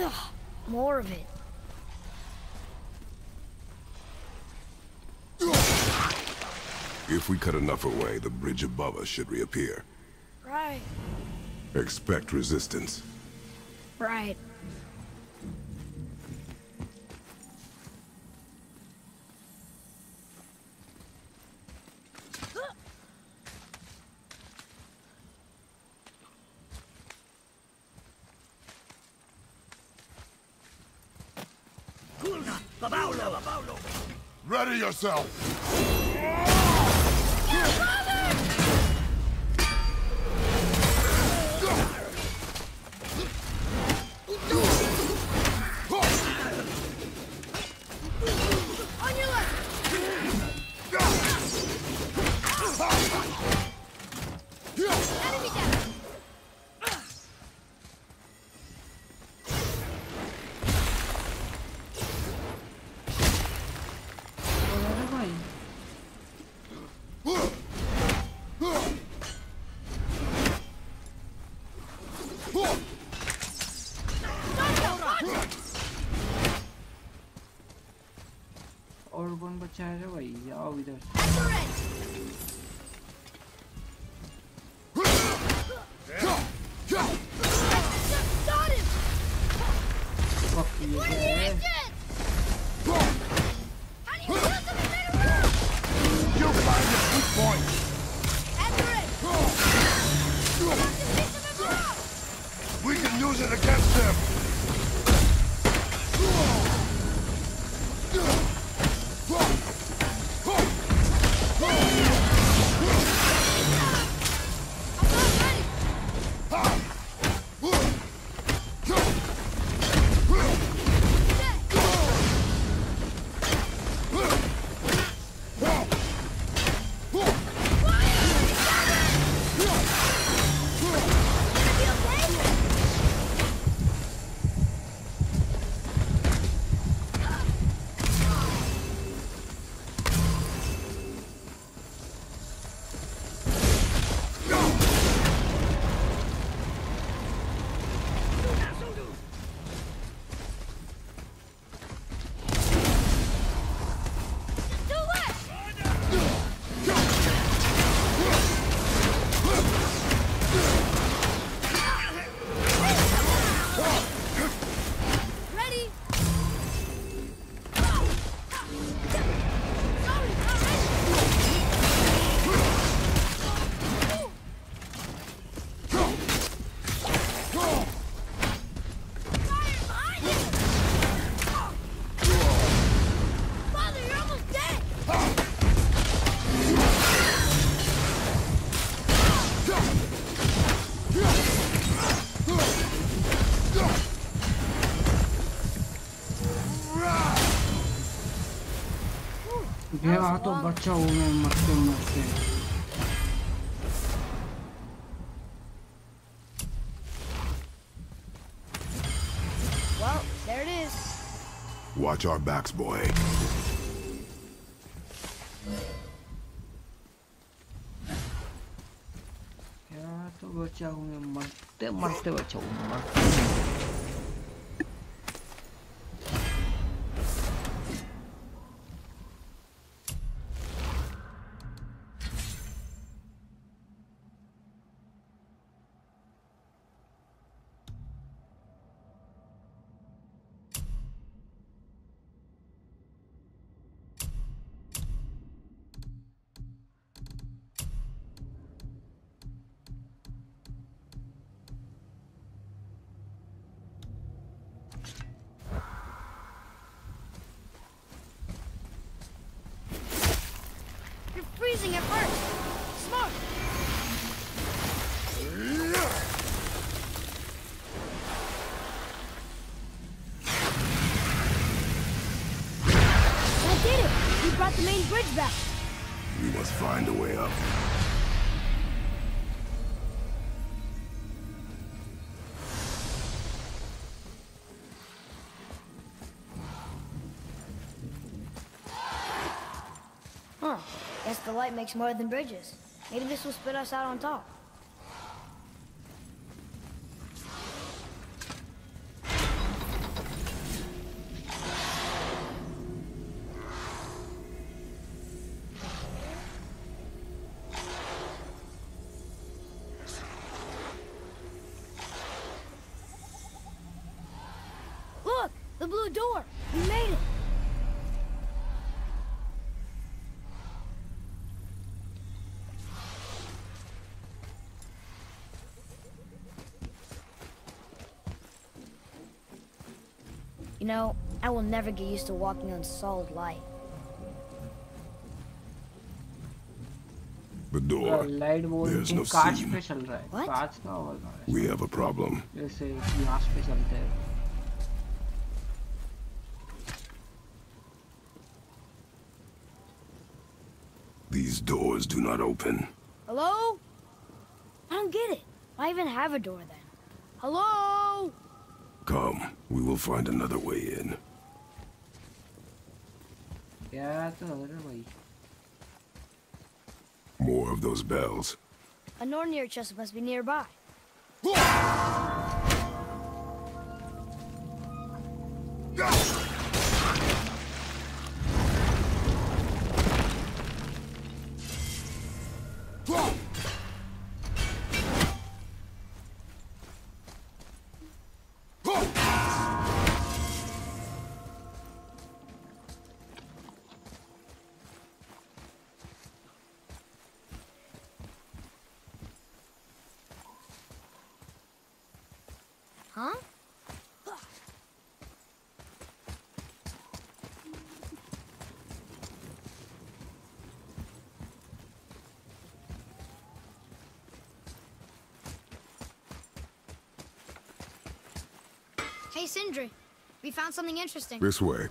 Ugh, more of it. If we cut enough away, the bridge above us should reappear. Right. Expect resistance. Right. Ready yourself! तो बच्चा हूँ मैं मरते मरते Well, there it is. Watch our backs, boy. क्या तो बच्चा हूँ मैं मरते मरते बच्चा हूँ Guess the light makes more than bridges. Maybe this will spit us out on top. The blue door! We made it! You know, I will never get used to walking on solid light. The door. There's no seam. What? We have a problem. These doors do not open. Hello? I don't get it. Why even have a door then? Hello? Come, we will find another way in. Yeah, that's another way. More of those bells. A Nornir chest must be nearby. Huh? Hey, Sindri. We found something interesting. This way.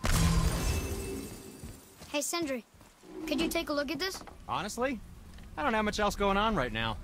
Hey, Sindri. Could you take a look at this? Honestly, I don't have much else going on right now.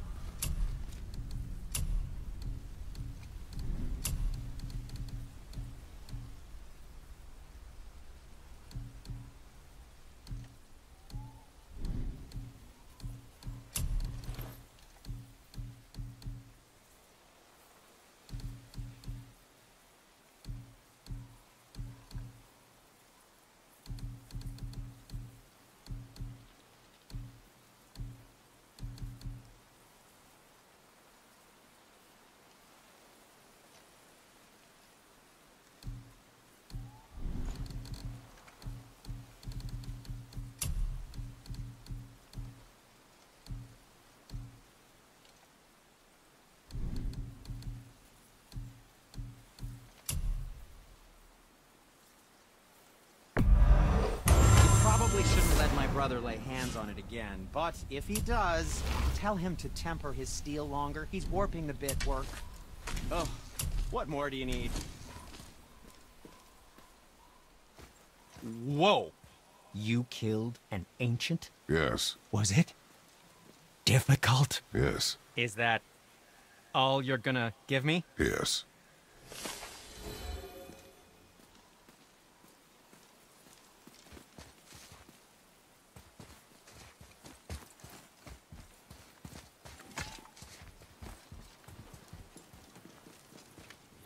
Brother lay hands on it again, but if he does, tell him to temper his steel longer. He's warping the bit work. Oh, what more do you need? Whoa! You killed an ancient? Yes. Was it difficult? Yes. Is that all you're gonna give me? Yes.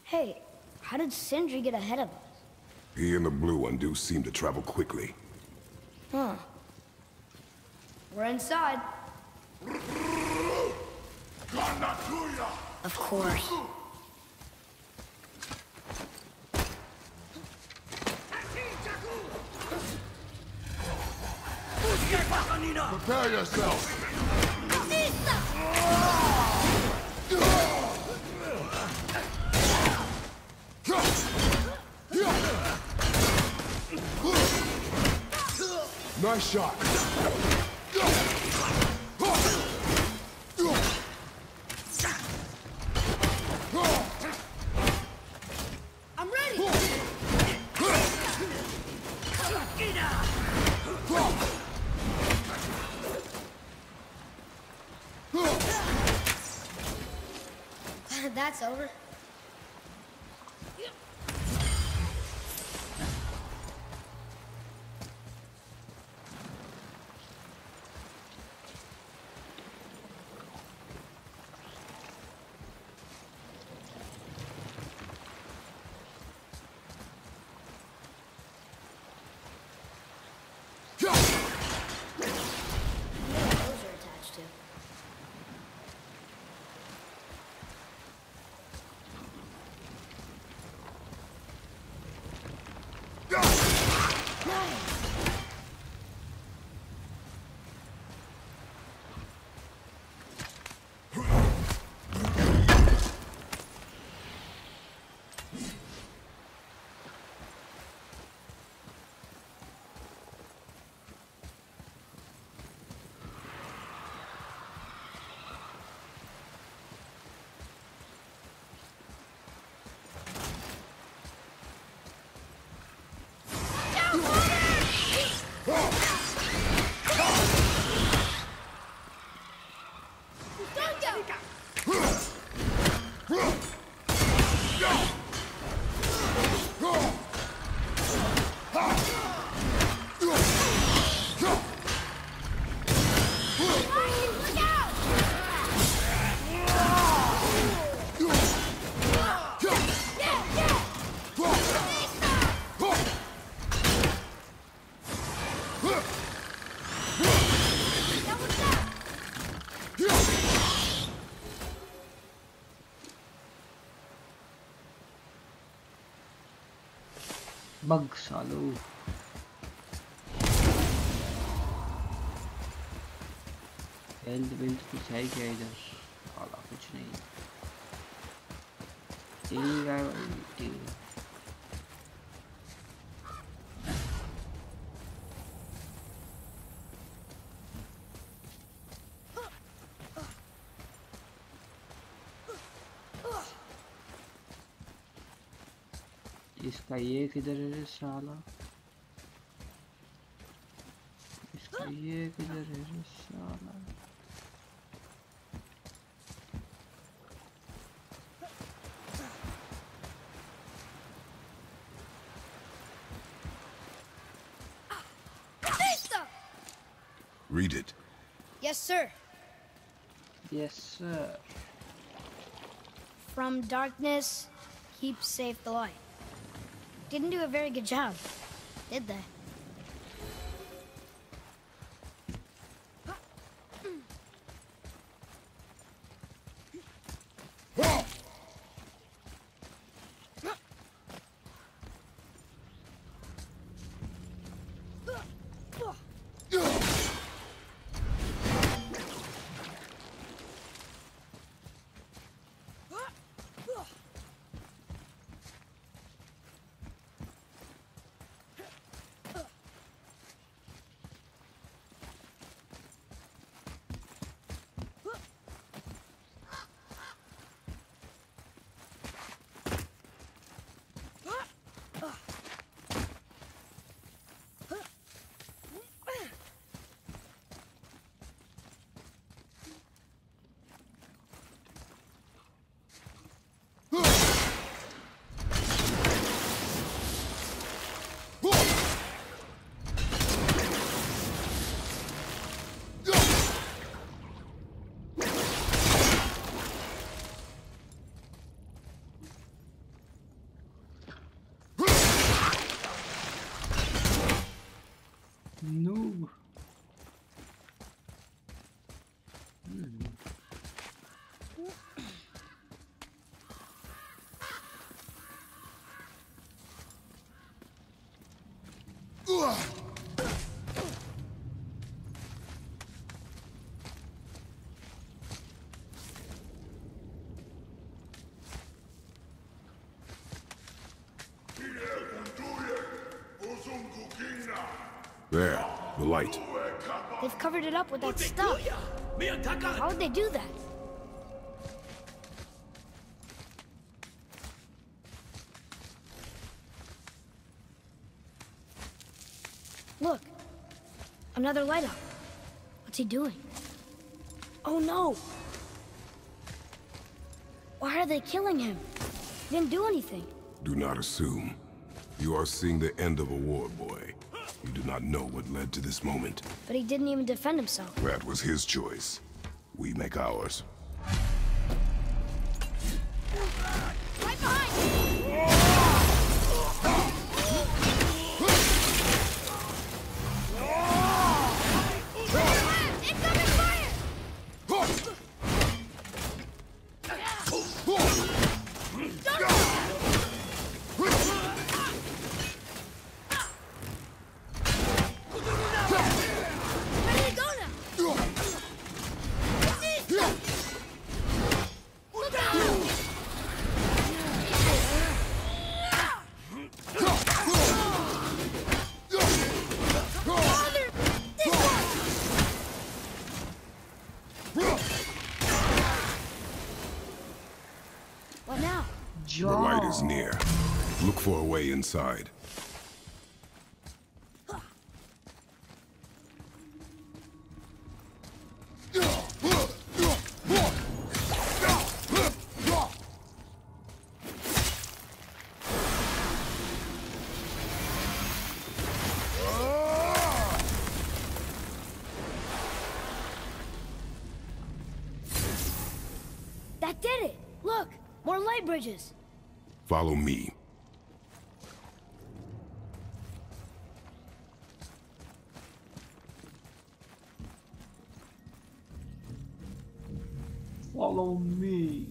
Hey, how did Sindri get ahead of us? He and the blue one do seem to travel quickly. Huh. We're inside. Of course. Prepare yourself! Nice shot. I'm ready. That's over. Bugs all over. कुछ है क्या इधर? वाला कुछ नहीं। इसका ये किधर है साला? इसका ये किधर है साला? Read it. Yes, sir. Yes, sir. From darkness, keep safe the light. Didn't do a very good job, did they? There, the light. They've covered it up with that stuff. How would they do that? Look, another light up. What's he doing? Oh no! Why are they killing him? He didn't do anything. Do not assume. You are seeing the end of a war, boy. You do not know what led to this moment. But he didn't even defend himself. That was his choice. We make ours. Right behind you! What now? The light is near. Look for a way inside. That did it! Look! More light bridges! Follow me. Follow me.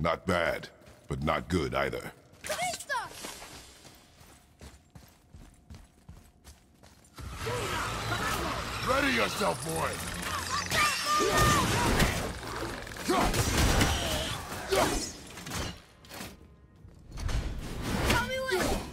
Not bad, but not good either. Ready yourself, boy! Tell me when.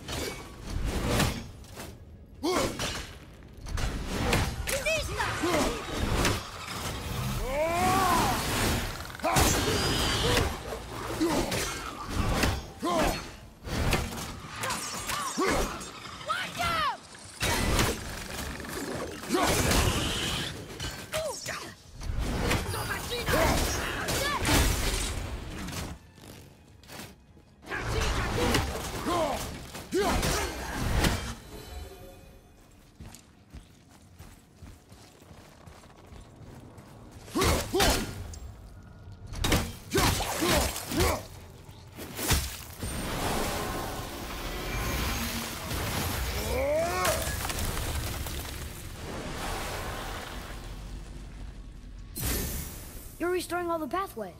Restoring all the pathways.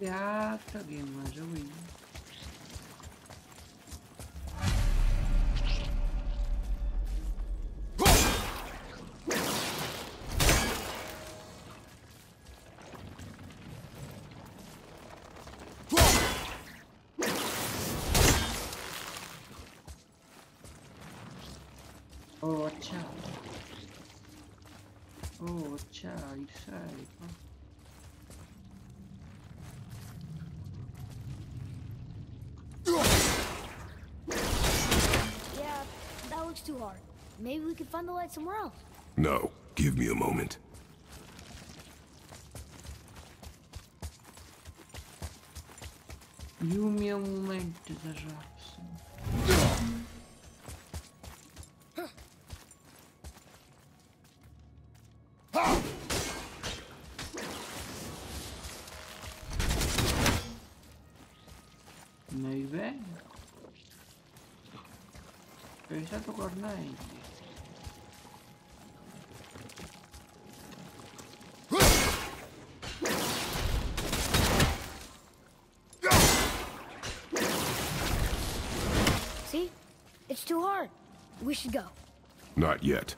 Yeah, Yeah, that looks too hard. Maybe we could find the light somewhere else. No, give me a moment. Give me a moment, пожалуйста. See? It's too hard. We should go. Not yet.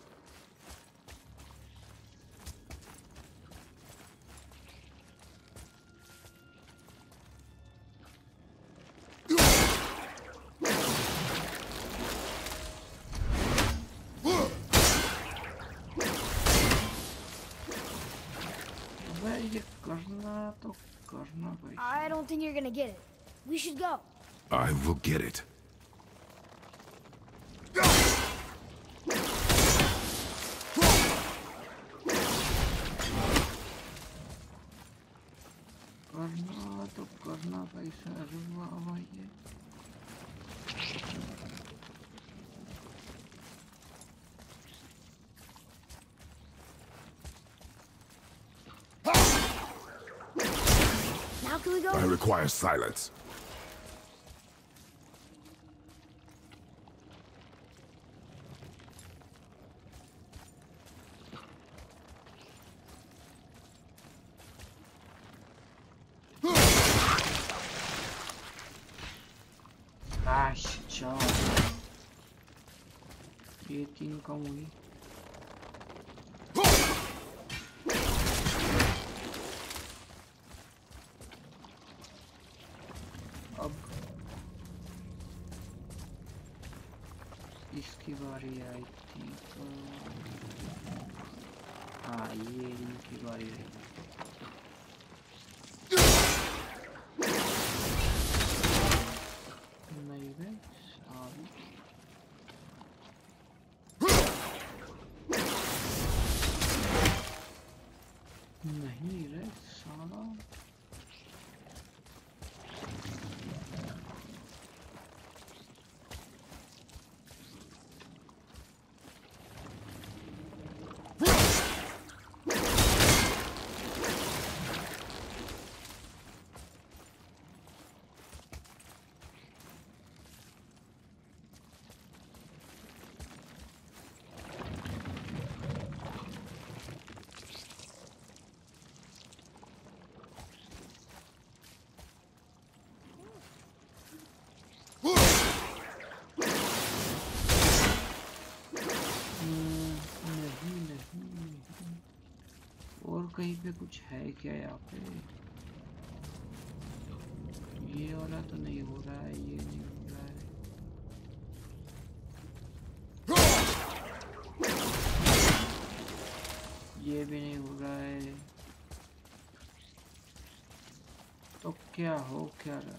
I don't think you're gonna get it. We should go. I will get it. can we go? I require silence. कहीं पे कुछ है क्या यहाँ पे? ये वाला तो नहीं हो रहा है, ये नहीं हो रहा है। ये भी नहीं हो रहा है। तो क्या हो क्या रहा है?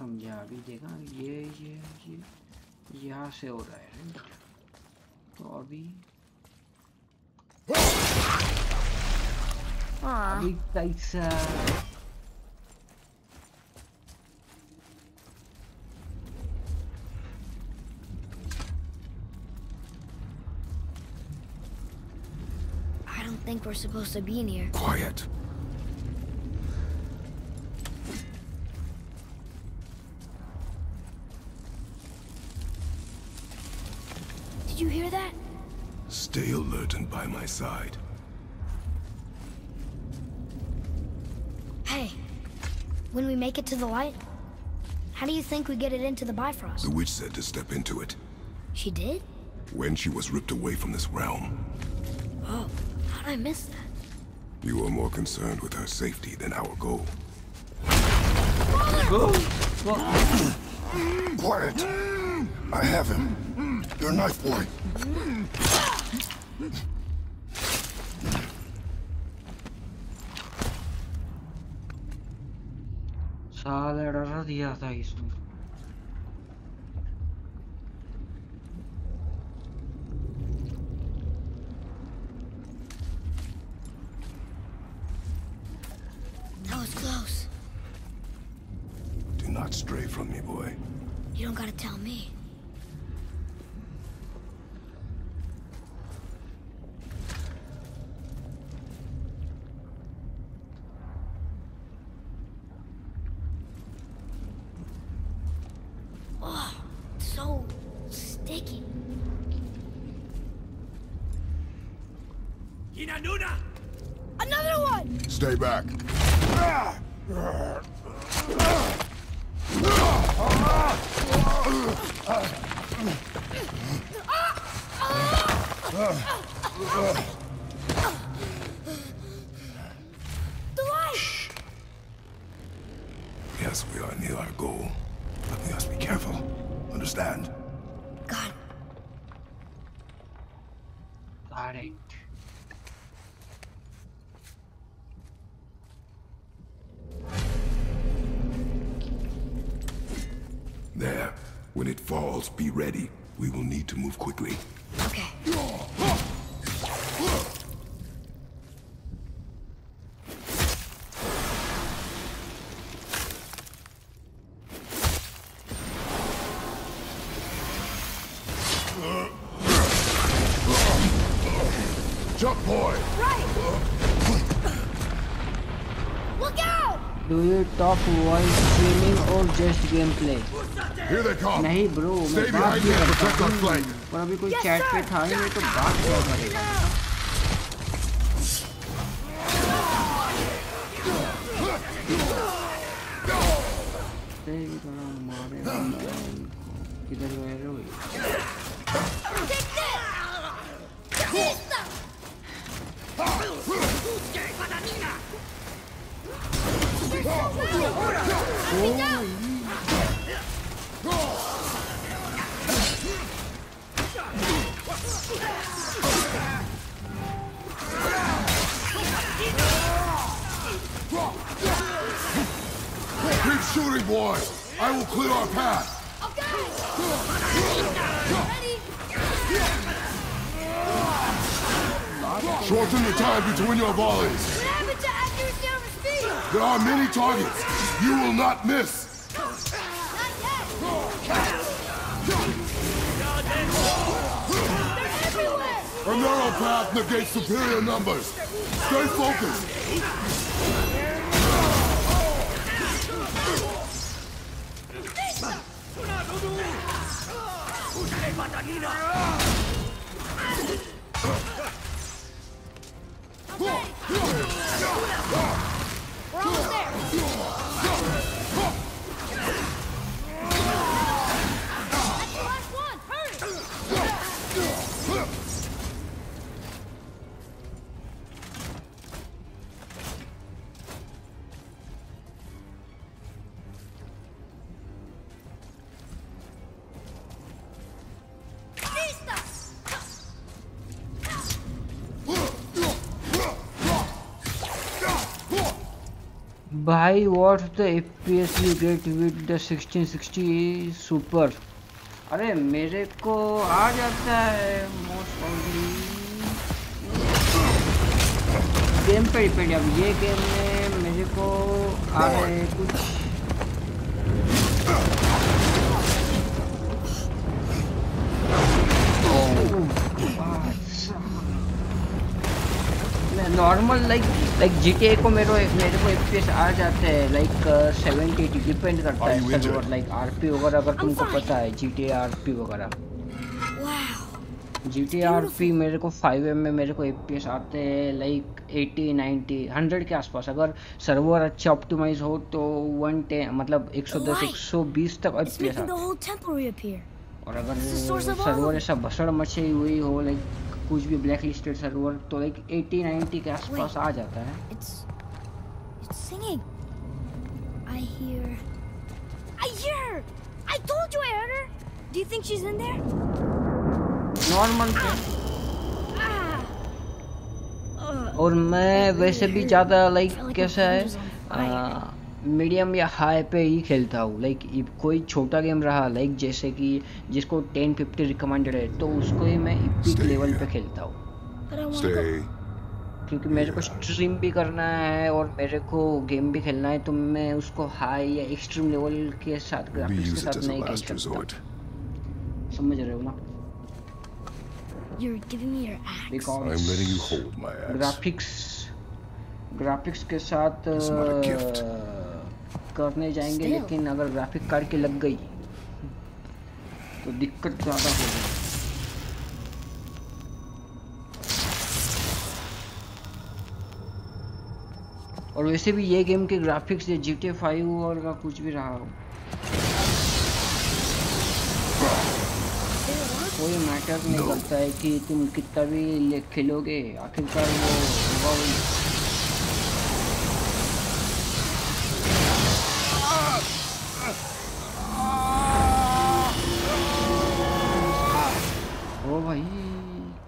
समझा अभी देखा ये ये ये यहाँ से हो रहा है तो अभी कैसा I don't think we're supposed to be in here. Quiet. Did you hear that? Stay alert and by my side. Hey, when we make it to the light, how do you think we get it into the Bifrost? The witch said to step into it. She did? When she was ripped away from this realm. Oh, how'd I miss that? You were more concerned with her safety than our goal. Quiet! I have him. Your knife boy. साले डरा दिया था इसने. That was close. Do not stray from me, boy. You don't gotta tell me. Stay back. Yes, we are near our goal, but we must be careful. Understand? God. Got it. There. When it falls, be ready. We will need to move quickly. Okay. Jump, boy! Right! Look out! Do you talk voice streaming or just gameplay? Here they come! नहीं bro, मैं बात भी करता हूँ पर अभी कोई chat पे था ही नहीं तो बात क्या करेगा? तेरी तो ना मारे किधर गए रोई? Keep shooting, boy. I will clear our path. Okay. Shorten the time between your volleys. There are many targets. You will not miss. Not yet. A narrow path negates superior numbers. Stay focused. Okay. We're almost there! That's the last one! Hurry! Bhai, what's the FPS you get with the 1660 Super? अरे मेरे को आ जाता है most only game पे depend अब ये game में मेरे को आ रहा है कुछ normal like GTA को मेरे को FPS आ जाते हैं like 70 depend करता है server like RP वगैरह अगर तुमको पता है GTA RP वगैरह GTA RP मेरे को 5M में मेरे को FPS आते हैं like 80 90 100 के आसपास अगर सर्वर अच्छा ऑप्टिमाइज हो तो 110 मतलब 110 120 तक FPS आते हैं और अगर सर्वर ऐसा भसड़ मची हुई हो like कुछ भी blacklisted server तो like 80 90 के आसपास आ जाता है। It's singing. I hear her. I told you I heard her. Do you think she's in there? Normal. और मैं वैसे भी ज़्यादा like कैसा है? मीडियम या हाई पे ही खेलता हूँ लाइक कोई छोटा गेम रहा लाइक जैसे कि जिसको 1050 रिकमेंडेड है तो उसको ही मैं इपिक लेवल पे खेलता हूँ क्योंकि मेरे को स्ट्रीम भी करना है और मेरे को गेम भी खेलना है तो मैं उसको हाई या एक्सट्रीम लेवल के साथ ग्राफिक्स के साथ नहीं खेल सकता समझ रहे हो ना ग्राफिक्स के साथ करने जाएंगे लेकिन अगर ग्राफिक कार्ड की लग गई तो दिक्कत ज्यादा होगी और वैसे भी ये गेम के ग्राफिक्स ये GTA 5 और का कुछ भी रहा हो कोई मैटर नहीं करता है कि तुम कितना भी खेलोगे आखिरकार वो ओ भाई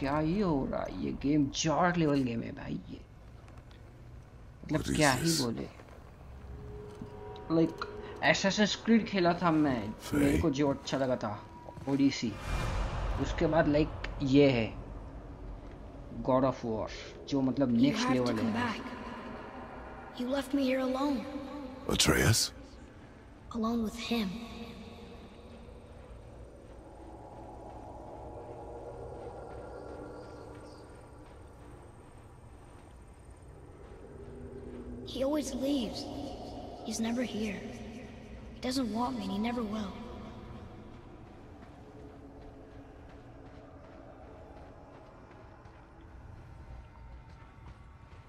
क्या ही हो रहा है ये गेम चार्ट लेवल गेम है भाई ये मतलब क्या ही बोले लाइक Assassin's Creed खेला था मैं मेरे को जो अच्छा लगा था ओडिसी उसके बाद लाइक ये है God of War जो मतलब नेक्स्ट लेवल है You left me here alone. Atreus? Alone with him. He always leaves. He's never here. He doesn't want me and he never will.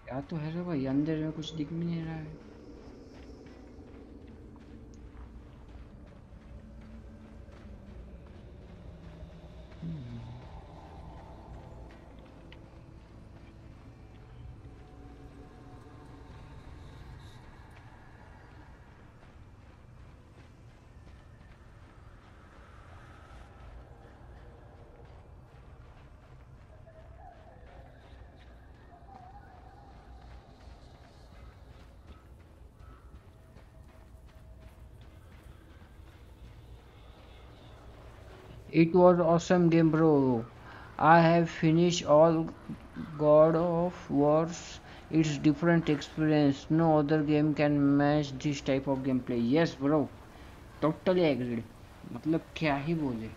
क्या तो है रे भाई अंदर में कुछ दिख भी नहीं रहा है It was awesome game bro. I have finished all God of Wars. It's different experience. No other game can match this type of gameplay. Yes bro. Totally agreed. मतलब क्या ही बोले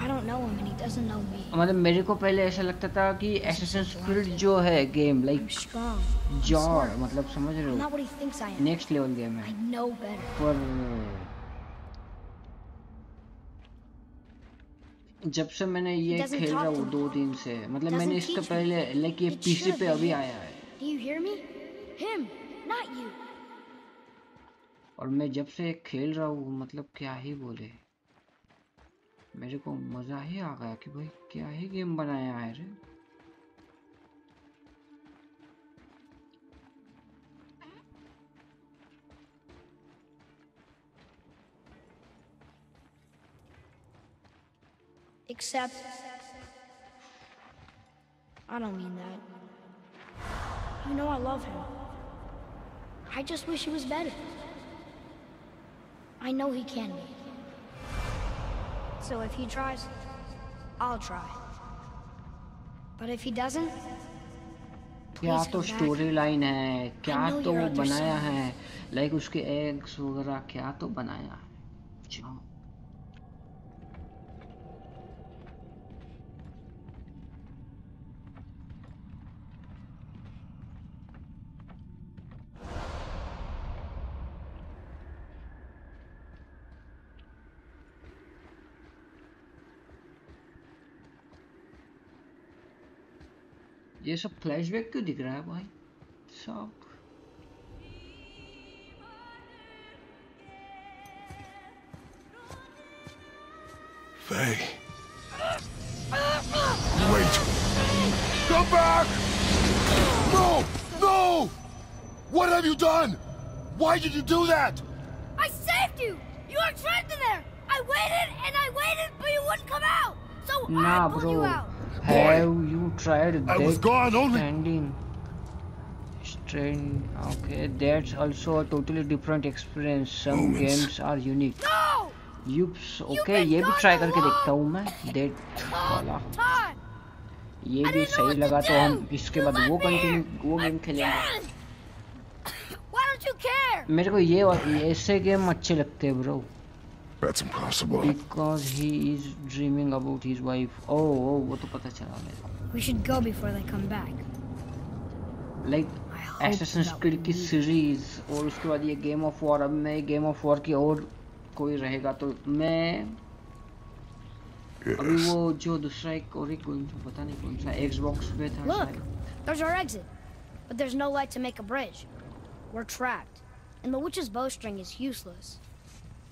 I don't know him and he doesn't know me. मतलब मेरे को पहले ऐसा लगता था कि Assassin's Creed जो है गेम लाइक जॉर मतलब समझ रहे हो नेक्स्ट लेवल गेम है पर जब से मैंने ये खेल रहा हूँ दो दिन से मतलब मैंने इसके पहले लाइक ये पीसी पे अभी आया है और मैं जब से खेल रहा हूँ मतलब क्या ही बोले मेरे को मजा ही आ गया कि भाई क्या ही गेम बनाया है रे Except I don't mean that. You know I love him. I just wish he was better. I know he can be. So if he tries, I'll try. But if he doesn't, क्या तो story line है क्या तो बनाया है like उसके eggs वगैरह क्या तो बनाया है ये सब फ्लैशबैक क्यों दिख रहा है भाई सब Faye Wait Come back No No What have you done Why did you do that I saved you You were trapped in there I waited but you wouldn't come out So nah, I pulled bro. You out Have you tried that? I was gone only. Standing, strain. Okay, that's also a totally different experience. Some Moments. Games are unique. No! Oops. Okay, ये भी try करके देखता हूँ मैं. That वाला. ये भी सही लगा तो हम इसके बाद वो continue वो game खेलेंगे. Why don't you care? मेरे को ये ऐसे game अच्छे लगते हैं bro. That's impossible. Because he is dreaming about his wife. Oh, वो तो पता चला मेरे. We should go before they come back. Like Assassin's Creed की series और उसके बाद ये Game of War अब मैं Game of War की और कोई रहेगा तो मैं अभी वो जो दूसरा एक और एक कौन सा पता नहीं कौन सा Xbox पे था. Look, there's our exit, but there's no light to make a bridge. We're trapped, and the witch's bowstring is useless.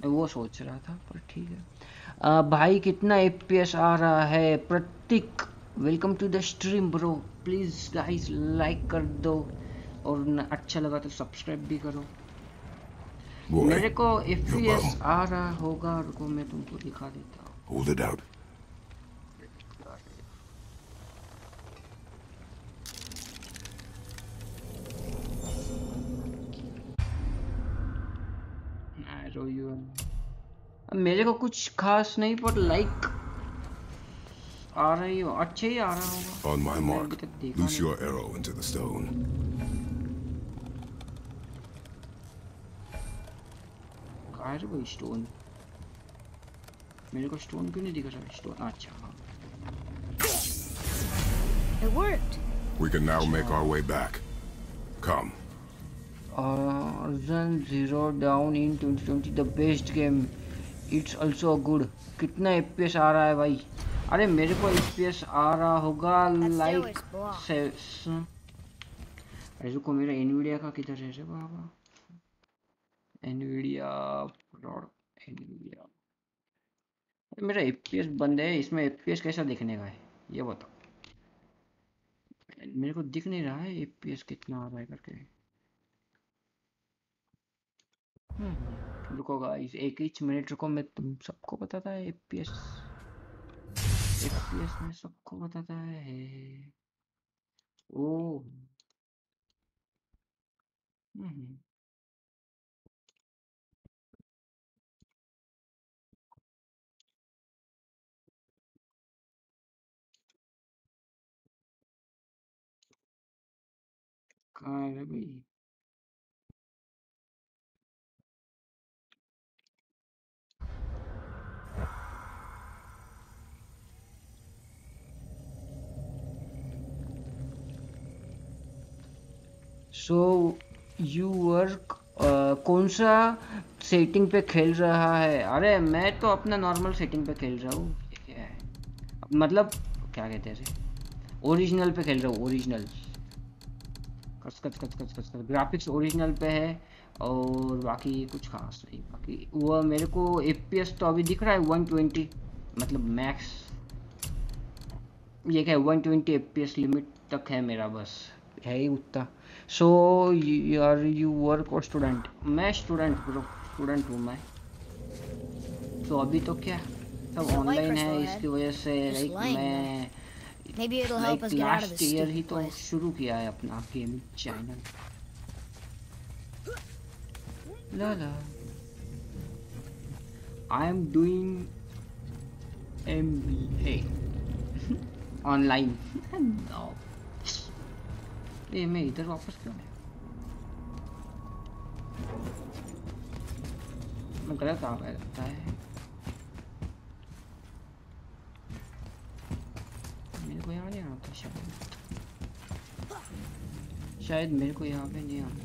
मैं वो सोच रहा था पर ठीक है भाई कितना FPS आ रहा है Prateek welcome to the stream bro please guys like कर दो और अच्छा लगा तो सब्सक्राइब भी करो। मेरे को FPS आ रहा होगा, रुको मैं तुमको दिखा देता हूँ। Hold it out. अब मेरे को कुछ खास नहीं पर लाइक आ रही हो, अच्छे ही आ रहा होगा। On my mark, loose your arrow into the stone. कहाँ है वो स्टोन? मेरे को स्टोन क्यों नहीं दिख रहा है? स्टोन अच्छा। It worked. We can now make our way back. Come. Zero down in 2020 the best game. It's also good. कितना FPS आ रहा है भाई? अरे मेरे को FPS आ रहा होगा लाइक सेस। अरे जो को मेरा एनवीडिया का किधर है रे बाबा? Nvidia product Nvidia. मेरा FPS बंद है, इसमें FPS कैसा दिखने का है? ये बताओ। मेरे को दिख नहीं रहा है FPS कितना आ रहा है करके। रुको गाइस एक ही मिनट रुको, मैं तुम सबको बताता है FPS में सबको बताता है। ओ कहाँ है भाई? सो यू वर्क कौन सा सेटिंग पे खेल रहा है? अरे मैं तो अपना नॉर्मल सेटिंग पे खेल रहा हूँ, मतलब क्या कहते हैं ओरिजिनल पे खेल रहा हूँ। ओरिजिनल कस कस कस कस कस ग्राफिक्स ओरिजिनल पे है और बाकी कुछ खास नहीं। बाकी वो मेरे को FPS तो अभी दिख रहा है 120, मतलब मैक्स ये क्या है 120 FPS लिमिट तक है मेरा, बस है ही उतना। सो यार यू वर्क और स्टूडेंट? मैं स्टूडेंट ब्रो, स्टूडेंट हूँ मैं तो। अभी तो क्या सब ऑनलाइन है, इसकी वजह से लाइक मैं लास्ट ईयर ही तो शुरू किया है अपना गेमिंग चैनल। ला ला I am doing MBA online. ये मैं इधर वापस क्यों नहीं? मैं गलत आ गया है, मेरे को यहाँ नहीं आना था शायद, शायद मेरे को यहाँ पे नहीं आना।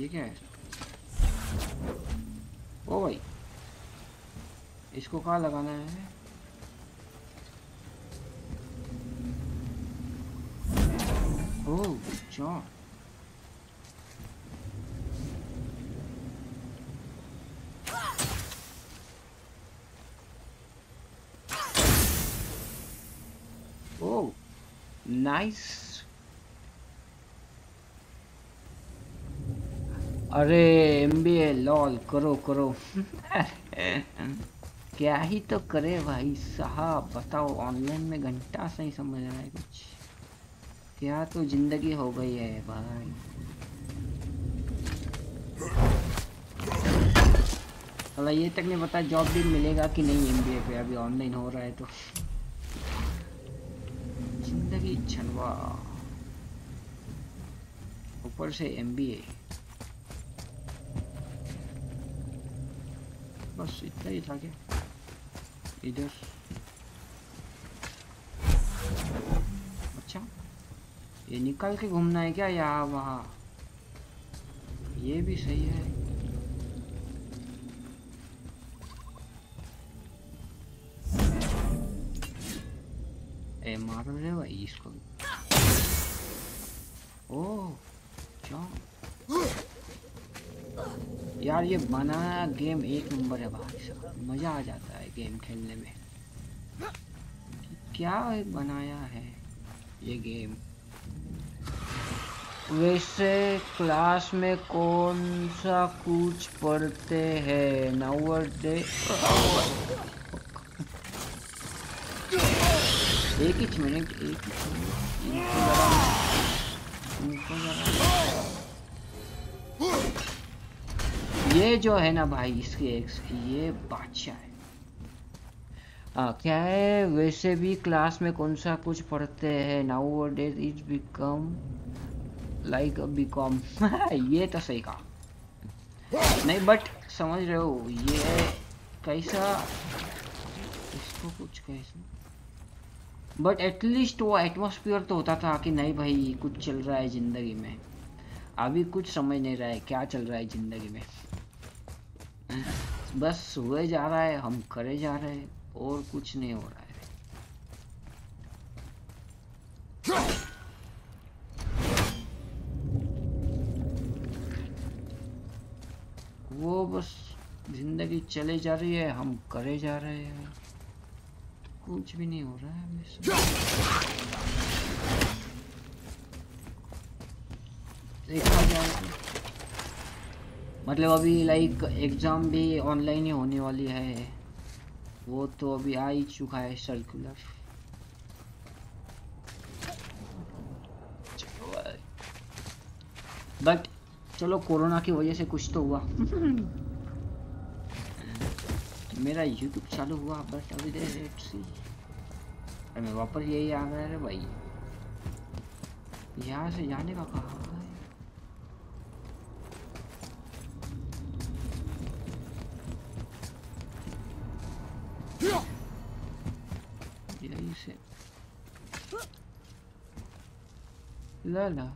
ये क्या है? ओ भाई इसको कहाँ लगाना है? ओह अच्छा ओह नाइस। अरे MBA लॉल करो करो क्या ही तो करे भाई साहब, बताओ ऑनलाइन में घंटा से ही समझ रहा है कुछ, क्या तो जिंदगी हो गई है भाई। अला ये तक नहीं पता जॉब भी मिलेगा कि नहीं MBA पे, अभी ऑनलाइन हो रहा है तो जिंदगी छनवा, ऊपर से MBA, बस इतना ही था क्या? इधर अच्छा ये निकल के घूमना है क्या यहाँ वहाँ? ये भी सही है। Marvel i iskol. ओह चौंक यार ये बनाया गेम एक नंबर है भाई साहब, मजा आ जाता है गेम खेलने में। क्या बनाया है ये गेम। वैसे क्लास में कौन सा कुछ पढ़ते हैं नाउअर्डे। एक ही मिनट ये जो है ना भाई इसकी ये बादशाह है। क्या है वैसे भी क्लास में कौन सा कुछ पढ़ते हैं nowadays it's become like BCom. ये तो सही कहा नहीं बट समझ रहे हो ये कैसा इसको कुछ कैसा बट एटलीस्ट वो एटमोसफियर तो होता था कि नहीं भाई कुछ चल रहा है ज़िंदगी में। अभी कुछ समझ नहीं रहा है क्या चल रहा है ज़िंदगी में। बस हुए जा रहा है, हम करे जा रहे हैं और कुछ नहीं हो रहा है। वो बस ज़िंदगी चले जा रही है, हम करे जा रहे हैं, कुछ भी नहीं हो रहा है। देखा जाए मतलब अभी लाइक एग्जाम भी ऑनलाइन ही होने वाली है, वो तो अभी आ ही चुका है सर्कुलर। बट चलो कोरोना की वजह से कुछ तो हुआ। मेरा YouTube चालू हुआ बट अभी लेट्स सी मैं वापस यही आ गया है भाई। यहाँ से जाने का कहाँ है यही से ला ला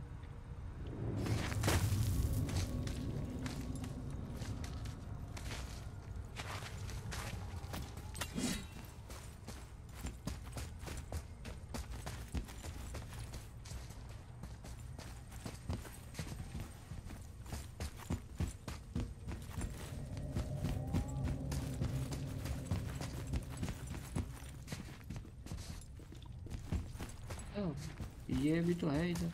ये भी तो है इधर।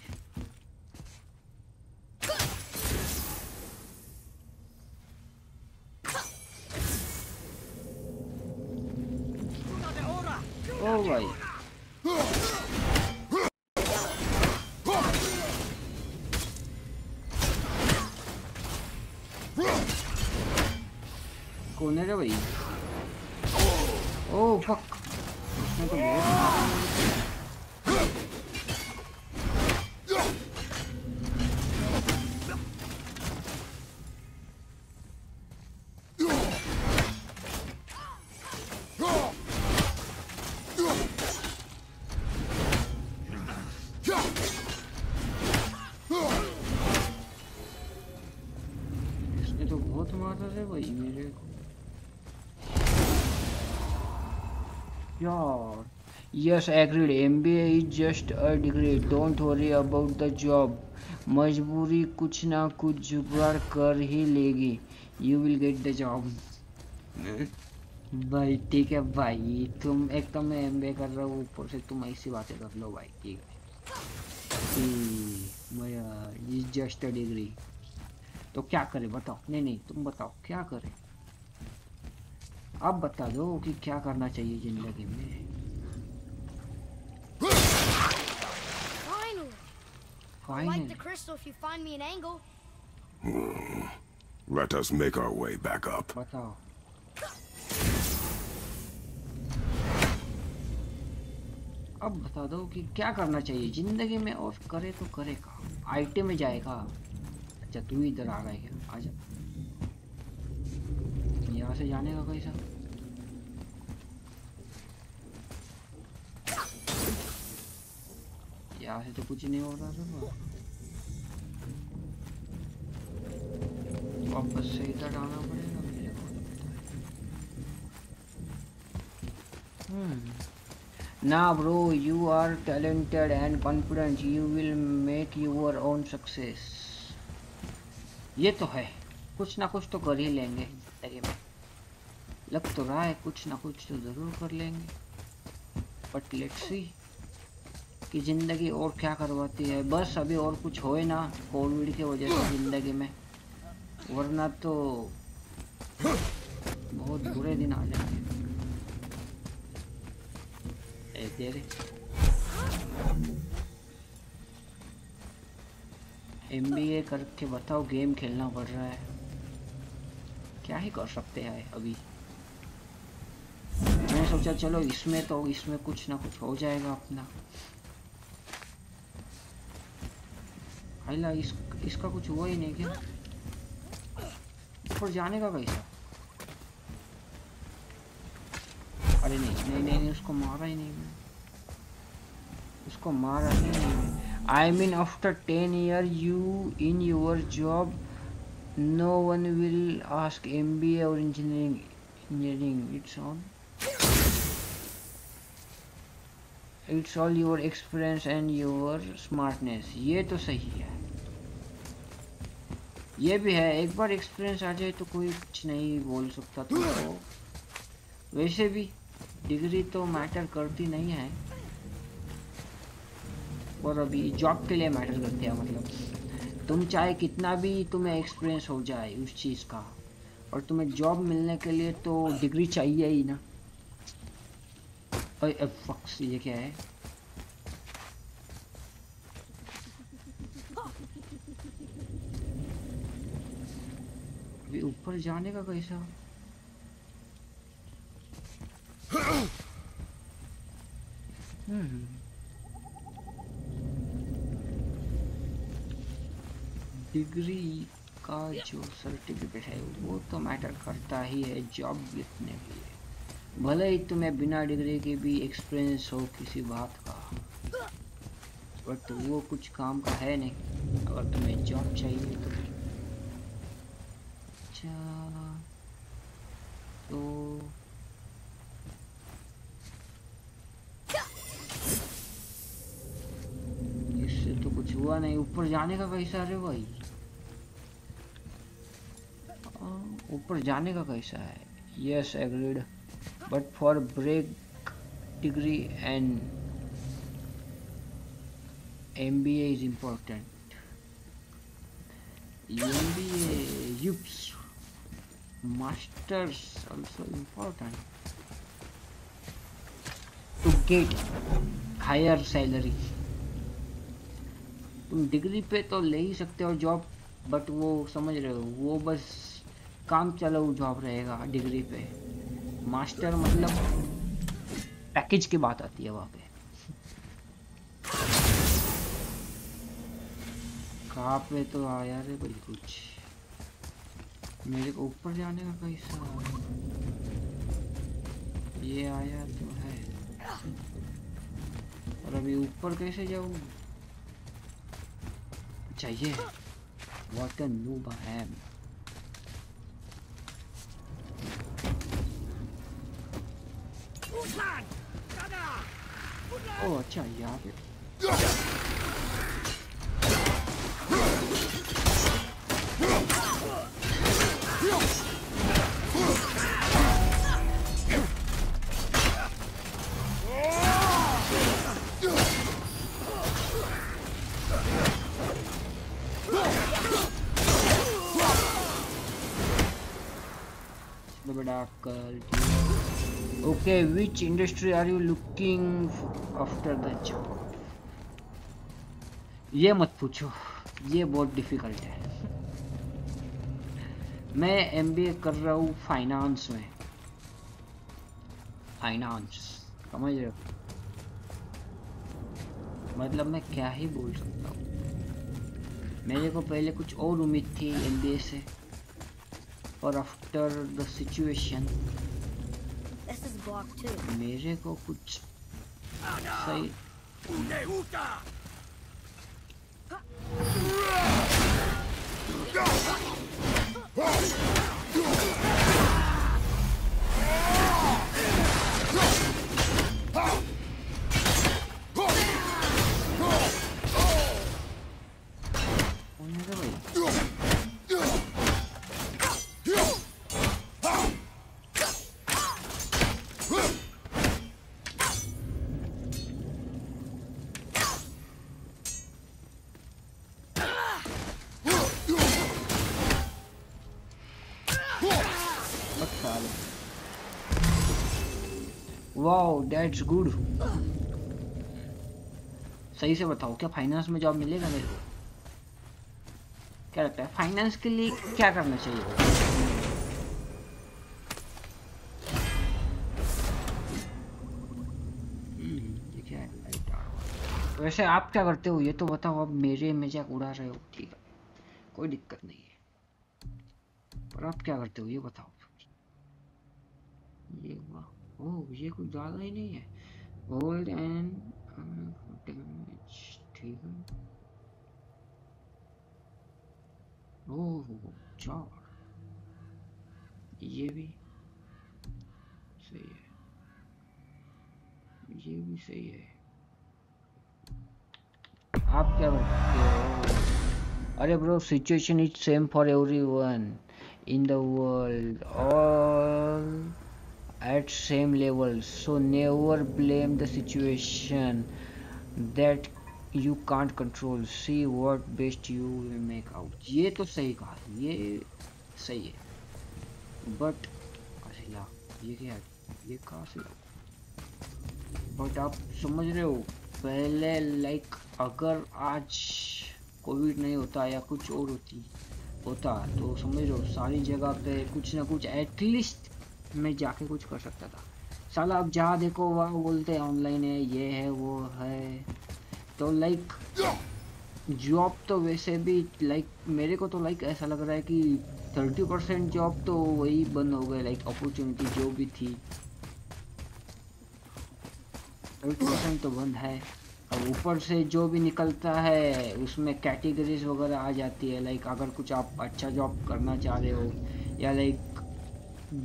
ओ भाई कौन है रे भाई। ओ फक उसने तो बहुत Yes, agreed. MBA is just a degree. Don't worry about the job. मजबूरी कुछ ना कुछ जुगाड़ कर ही लेगी. You will get the job. भाई ठीक है भाई, तुम एक तो मैं MBA कर रहा हूँ ऊपर से तुम ऐसी बातें कर लो भाई। ठीक है is just a degree. तो क्या करें बताओ। नहीं तुम बताओ क्या करें। आप बता दो कि क्या करना चाहिए जिंदगी में। Like the crystal if you find me an angle. Let us make our way back up. बताओ। अब बता दो कि क्या करना चाहिए जिंदगी में और करे तो करेगा। आईटी में जाएगा। अच्छा तू इधर आ रहा है क्या? आजा। यहाँ से जाने का कैसा? यहाँ से तो कुछ नहीं हो रहा था। वापस से इधर आना पड़ेगा मेरे को। Nah bro, you are talented and confident, you will make your own success. ये तो है, कुछ ना कुछ तो कर ही लेंगे जिंदगी में, लग तो रहा है कुछ ना कुछ तो जरूर कर लेंगे, but let's see कि जिंदगी और क्या करवाती है। बस अभी और कुछ होए ना कोविड की वजह से जिंदगी में, वरना तो बहुत बुरे दिन आ जाएंगे। तेरे MBA करके बताओ गेम खेलना पड़ रहा है, क्या ही कर सकते हैं। अभी मैं सोचा चलो इसमें तो इसमें कुछ ना कुछ हो जाएगा अपना। इसका कुछ हुआ ही नहीं क्या? ऊपर जाने का कैसा? अरे नहीं नहीं नहीं, नहीं उसको मारा ही नहीं मैं, उसको मारा ही नहीं मैं। I mean after 10 years you in your job, no one will ask MBA और engineering, it's all your experience and your smartness. ये तो सही है, ये भी है, एक बार एक्सपीरियंस आ जाए तो कोई कुछ नहीं बोल सकता। तो वैसे भी डिग्री तो मैटर करती नहीं है, और अभी जॉब के लिए मैटर करती है। मतलब तुम चाहे कितना भी तुम्हें एक्सपीरियंस हो जाए उस चीज़ का, और तुम्हें जॉब मिलने के लिए तो डिग्री चाहिए ही ना। अरे फक्स, ये क्या है? अभी ऊपर जाने का कैसा? डिग्री का जो सर्टिफिकेट है वो तो मैटर करता ही है जॉब लेने के लिए, भले ही तुम्हें बिना डिग्री के भी एक्सपीरियंस हो किसी बात का, बट वो कुछ काम का है नहीं अगर तुम्हें जॉब चाहिए तो। अच्छा तो इससे तो कुछ हुआ नहीं। ऊपर जाने का कैसा है भाई? ऊपर जाने का कैसा है? Yes agreed, but for break degree and MBA is important. MBA yups masters also important to get higher salary. तुम डिग्री पे तो ले ही सकते हो जॉब, बट वो समझ रहे हो, वो बस काम चलाऊ जॉब रहेगा डिग्री पे। मास्टर मतलब पैकेज की बात आती है वहाँ पे। कहाँ पे तो आया रे भाई कुछ, मेरे को ऊपर जाने का कैसा? ये आया तो है, और अभी ऊपर कैसे जाऊँ? चाहिए वॉट नूब है। ओ अच्छा यार, okay, which industry are you looking after the job? ये मत पूछो, ये बहुत डिफिकल्ट है। मैं MBA कर रहा हूँ फाइनेंस में, फाइनेंस समझ रहे हो? मतलब मैं क्या ही बोल सकता हूँ, मेरे को पहले कुछ और उम्मीद थी MBA से, और आफ्टर द सिचुएशन मेरे को कुछ सही। Wow that's good. सही से बताओ क्या फाइनेंस में जॉब मिलेगा मेरे को? क्या लगता है फाइनेंस के लिए क्या करना चाहिए? वैसे आप क्या करते हो ये तो बताओ, अब मेरे मजाक उड़ा रहे हो, ठीक है कोई दिक्कत नहीं है, पर आप क्या करते हो ये बताओ। ये वाह ओह ये कुछ ज्यादा ही नहीं है, गोल्ड एंड डैमेज ठीक है। ओह चार ये भी सही है, ये भी सही है। आप क्या बोलते हो? अरे bro situation is same for everyone in the world, all at same level, so never blame the situation that you can't control, see what best you will make out. ये तो सही कहा, ये सही है, बट काशिला ये क्या, ये काशिला बट आप समझ रहे हो पहले लाइक अगर आज कोविड नहीं होता या कुछ और होता तो समझ लो सारी जगह पे कुछ ना कुछ एटलीस्ट मैं जाके कुछ कर सकता था। साला अब जहाँ देखो वहाँ बोलते हैं ऑनलाइन है, ये है वो है, तो लाइक जॉब तो वैसे भी लाइक मेरे को तो लाइक ऐसा लग रहा है कि 30% जॉब तो वही बंद हो गए, लाइक अपॉर्चुनिटी जो भी थी 30% तो बंद है। और ऊपर से जो भी निकलता है उसमें कैटेगरीज वगैरह आ जाती है, लाइक अगर कुछ आप अच्छा जॉब करना चाह रहे हो या लाइक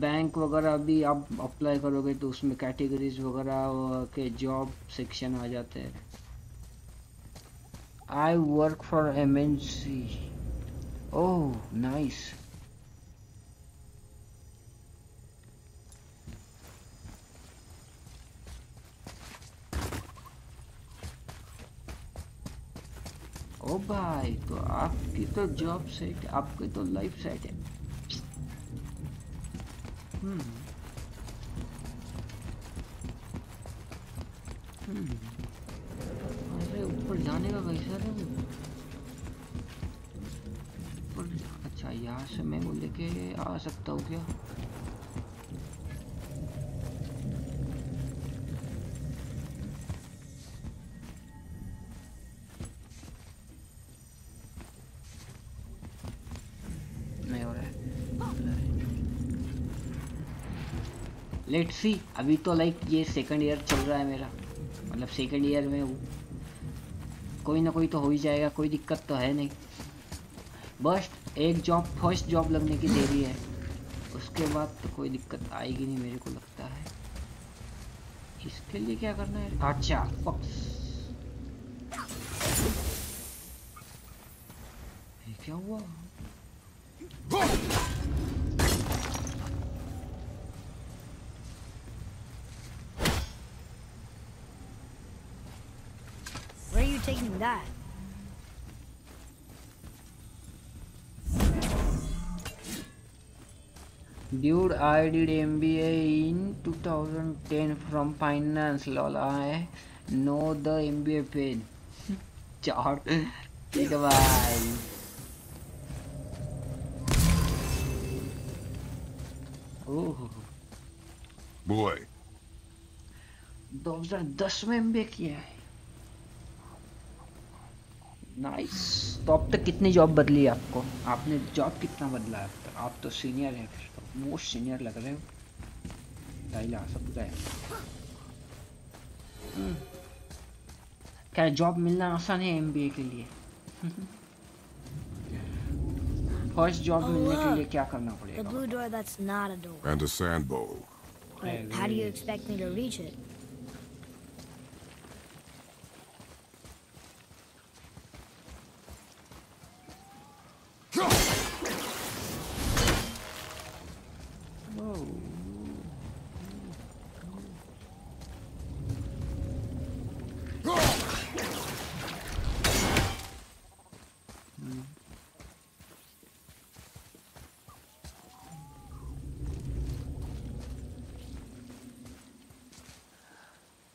बैंक वगैरह भी आप अप्लाई करोगे तो उसमें कैटेगरीज वगैरह के जॉब सेक्शन आ जाते हैं। I work for MNC, oh nice. ओ भाई तो आपकी तो जॉब सेट है, आपकी तो लाइफ सेट है। अरे ऊपर जाने का कैसा है ऊपर? अच्छा यहाँ से मैं वो लेके आ सकता हूँ क्या? लेट्स सी, अभी तो लाइक ये सेकंड ईयर चल रहा है मेरा, मतलब सेकंड ईयर में हूँ, कोई ना कोई तो हो ही जाएगा, कोई दिक्कत तो है नहीं। बस एक जॉब फर्स्ट जॉब लगने की देरी है, उसके बाद तो कोई दिक्कत आएगी नहीं मेरे को लगता है। इसके लिए क्या करना है? अच्छा ये क्या हुआ? Taking that. Dude, I did MBA in 2010 from finance. Lol, I know the MBA pain. Chart. Take a while. Oh. Boy. 2010 में MBA किया है. नाइस तो अब तक कितनी जॉब बदली है आपको? आपने जॉब कितना बदला है अब तक? आप तो सीनियर हैं, फिर तो मोस्ट सीनियर लग रहे हो। डाइला सब कुछ है। क्या जॉब मिलना आसान है एमबीए के लिए? फर्स्ट जॉब मिलने के लिए क्या करना पड़ेगा? The blue door, that's not a door. And a sand bowl. How do you expect me to reach it?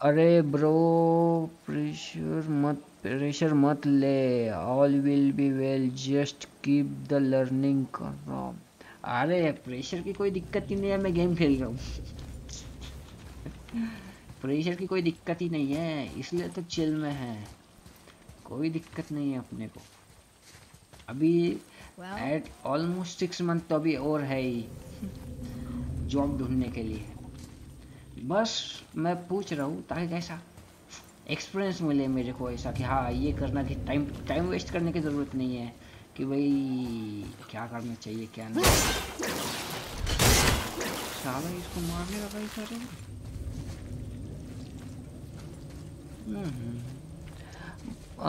अरे ब्रो प्रेशर मत ले, all will be well, just keep the learning करो। अरे प्रेशर की कोई दिक्कत ही नहीं है, मैं गेम खेल रहा हूँ। प्रेशर की कोई दिक्कत ही नहीं है, इसलिए तो चिल में है, कोई दिक्कत नहीं है अपने को। अभी एट ऑलमोस्ट 6 मंथ तो अभी और है ही जॉब ढूंढने के लिए। बस मैं पूछ रहा हूँ ताकि कैसा एक्सपीरियंस मिले मेरे को, ऐसा कि हाँ ये करना, कि टाइम वेस्ट करने की ज़रूरत नहीं है कि भाई क्या करना चाहिए क्या नहीं। साला इसको मारने का भाई सारे।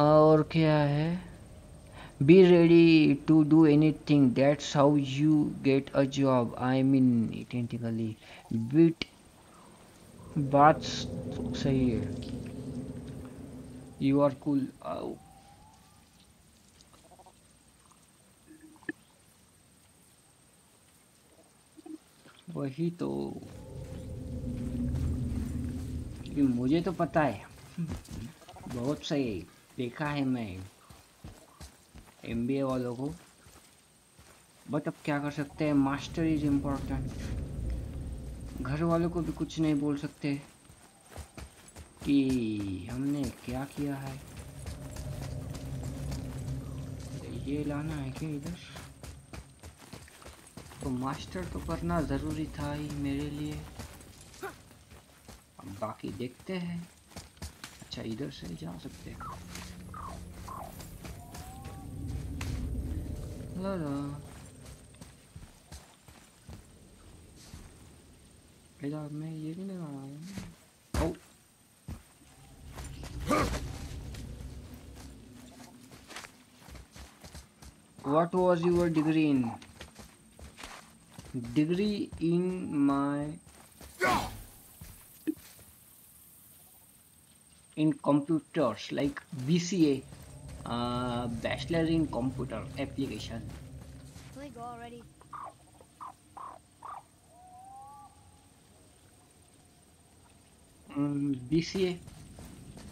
और क्या है, be ready to do anything, that's how you get a job, I mean technically bit. बात सही है, यू आर कूल। वही तो, मुझे तो पता है, बहुत सही देखा है मैं MBA वालों को, बट अब क्या कर सकते हैं, मास्टर इज इम्पोर्टेंट। घर वालों को भी कुछ नहीं बोल सकते कि हमने क्या किया है। ये लाना है क्या इधर, तो मास्टर तो करना ज़रूरी था ही मेरे लिए, अब बाकी देखते हैं। अच्छा इधर से जा सकते हैं। ला ला इधर मैं ये नहीं लगा। ओ what was your degree in? Degree in my in computers, like BCA, bachelor in computer application. Can we go already? BCA,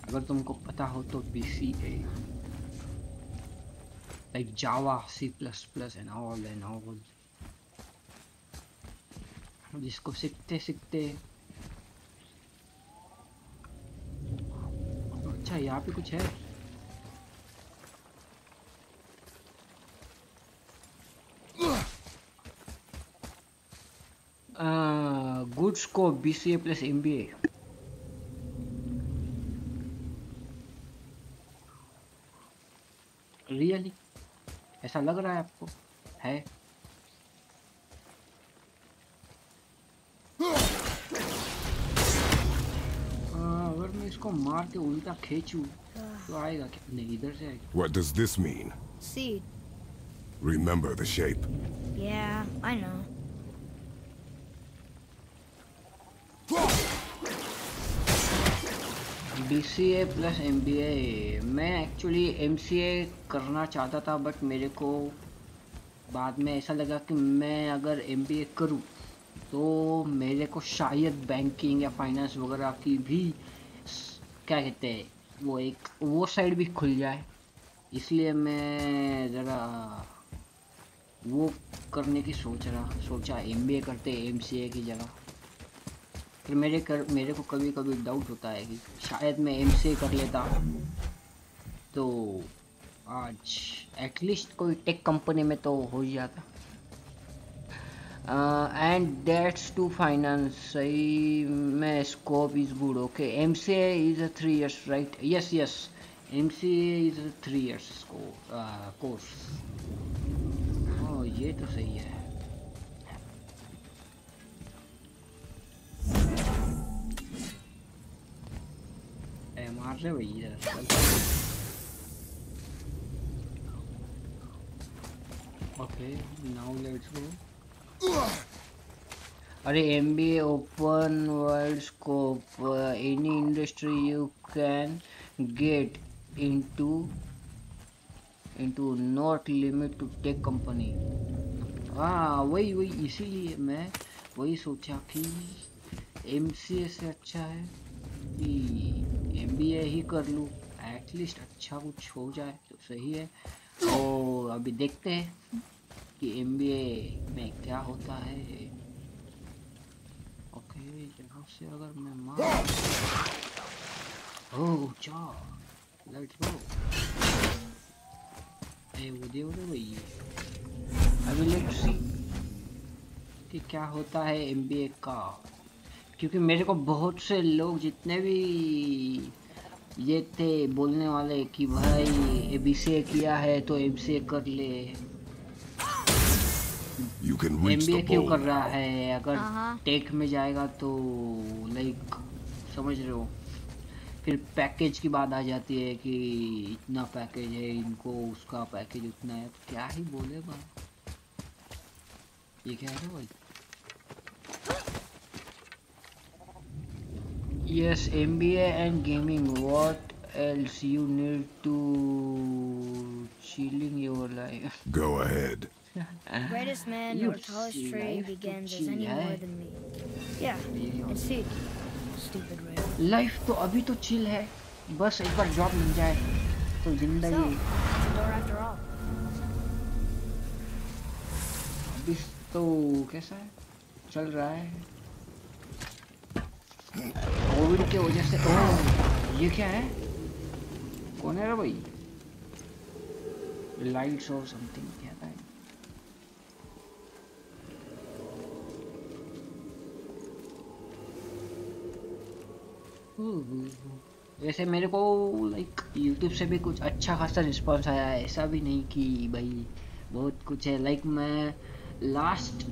अगर तुमको पता हो तो BCA, like Java, C++ and all. जिसको सीखते। अच्छा यहाँ पे कुछ है, गुड्स को BCA + MBA। रियली ऐसा लग रहा है आपको है? अगर मैं इसको मार के उल्टा खींचूं तो आएगा क्या? नहीं इधर से आएगा। What does this mean? Seed. Remember the shape. Yeah, I know. BCA + MBA। मैं एक्चुअली MCA करना चाहता था, बट मेरे को बाद में ऐसा लगा कि मैं अगर MBA करूँ तो मेरे को शायद बैंकिंग या फाइनेंस वगैरह की भी क्या कहते हैं वो साइड भी खुल जाए, इसलिए मैं ज़रा वो करने की सोचा MBA करते MCA की जगह। फिर मेरे को कभी कभी डाउट होता है कि शायद मैं MCA कर लेता तो आज एटलीस्ट कोई टेक कंपनी में तो हो ही जाता। एंड दैट्स टू फाइनेंस, सही में scope is good. Okay MCA is a 3 years right? Yes MCA is 3 years course. Oh ये तो सही है। मार रहे भैया, ओके नाउ लेट्स गो। अरे MBA open world scope, any industry you can get into not limit to tech company. हाँ वही इसीलिए मैं वही सोचा कि MCA से अच्छा है कि MBA ही कर लूँ, एटलीस्ट अच्छा कुछ हो जाए तो सही है। और अभी देखते हैं कि MBA में क्या होता है। ओके, यहाँ से अगर मैं मार, ओह चार, लेट्स गो। ए वो दे भाई, अभी लेट्स सी कि क्या होता है MBA का, क्योंकि मेरे को बहुत से लोग जितने भी ये थे बोलने वाले कि भाई MBA किया है तो MBA कर ले, MBA क्यों कर रहा है, अगर टेक में जाएगा तो लाइक समझ रहे हो। फिर पैकेज की बात आ जाती है कि इतना पैकेज है इनको, उसका पैकेज उतना है, क्या ही बोले भाई। ये क्या है भाई? Yes, MBA and gaming. What else you need to chilling your life? Go ahead. Greatest man or tallest tree begins as any more than me. Yeah, it's it. Stupid way. Life तो अभी तो chill है, बस एक बार job मिल जाए तो जिंदगी। अभी तो कैसा है? चल रहा है। कोविड के वजह से। ओह ये क्या है? कौन है रे भाई? लाइट्स और समथिंग क्या था? वैसे मेरे को लाइक YouTube से भी कुछ अच्छा खासा रिस्पॉन्स आया है, ऐसा भी नहीं कि भाई बहुत कुछ है। लाइक मैं लास्ट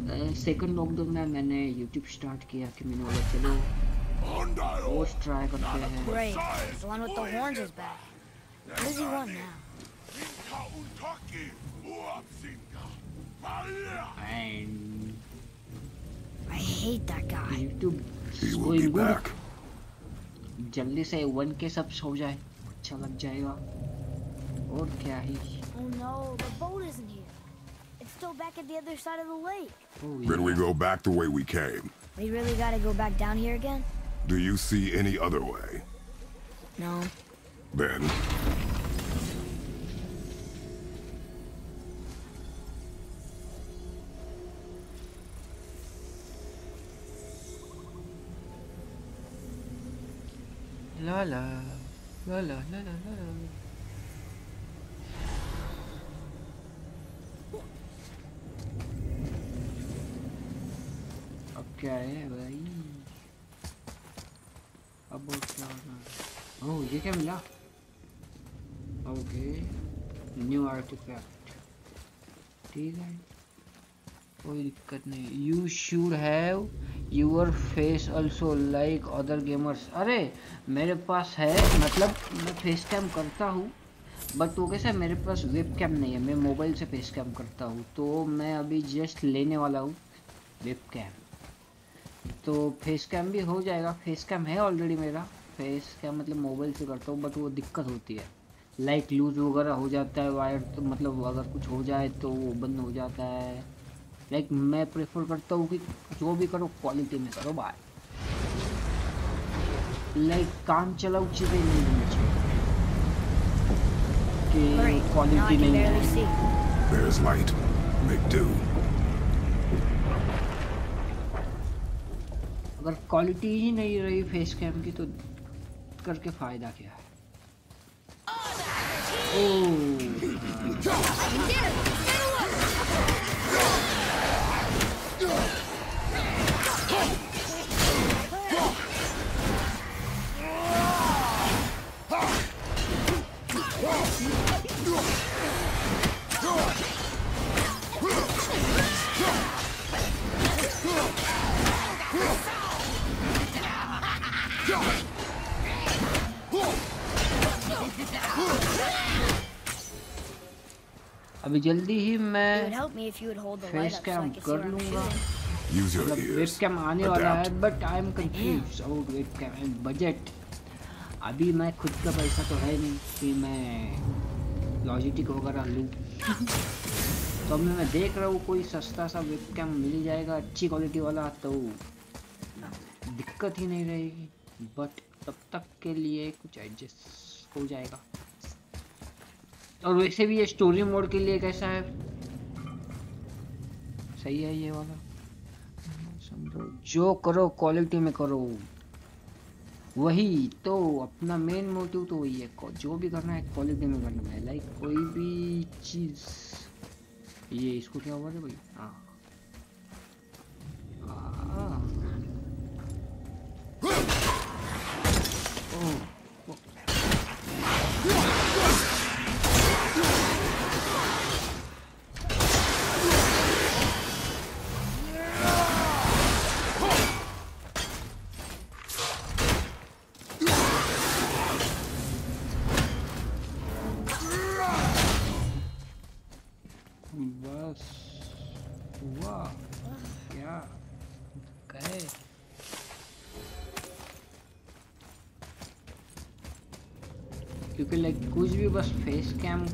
सेकंड लॉकडाउन में मैंने YouTube स्टार्ट किया कि मैंने बोला चलो let's try again. Great. The one with the horns is back. What does he want now? I hate that guy. He will be back. जल्दी से 1K subs हो जाए, अच्छा लग जाएगा। और क्या ही? Oh no, the boat isn't here. It's still back at the other side of the lake. Then we go back the way we came. We really gotta go back down here again. Do you see any other way? No. Then. La la la la la la la. क्या है भाई? अब क्या? ओह ये क्या मिला? Okay, new artefact, ठीक है, कोई दिक्कत नहीं। You should have your face also like other gamers. अरे मेरे पास है, मतलब मैं फेस कैम करता हूँ, बट वो कैसे मेरे पास वेब कैम नहीं है, मैं मोबाइल से फेस कैम करता हूँ, तो मैं अभी जस्ट लेने वाला हूँ वेब कैम, तो फेस कैम भी हो जाएगा। फेस कैम है ऑलरेडी मेरा, फेस कैम मतलब मोबाइल से करता हूँ, बट वो दिक्कत होती है लाइक लूज वगैरह हो जाता है वायर, तो मतलब अगर कुछ हो जाए तो वो बंद हो जाता है। लाइक मैं प्रेफर करता हूँ कि जो भी करो क्वालिटी में करो भाई, लाइक काम चलाऊ चीज़ें नहीं होनी चाहिए कि क्वालिटी में। अगर क्वालिटी ही नहीं रही फेस कैम की तो करके फायदा क्या है? अभी जल्दी ही मैं फेस कैम कर लूँगा, मतलब वेब कैम आने वाला है, but I am confuse about web cam and budget. अभी मैं खुद का पैसा तो है नहीं कि मैं लॉजिटिक वगैरह लूँ, तो अब मैं देख रहा हूँ कोई सस्ता सा वेब कैम मिल जाएगा अच्छी क्वालिटी वाला तो दिक्कत ही नहीं रहेगी। बट तब तक के लिए कुछ एडजस्ट हो जाएगा। और वैसे भी ये स्टोरी मोड के लिए कैसा है, सही है ये वाला। जो करो क्वालिटी में करो, वही तो अपना मेन मोटिव तो वही है, जो भी करना है क्वालिटी में करना है। लाइक कोई भी चीज, ये इसको क्या हुआ है भाई? हाँ लाइक कुछ भी बस फेस कैम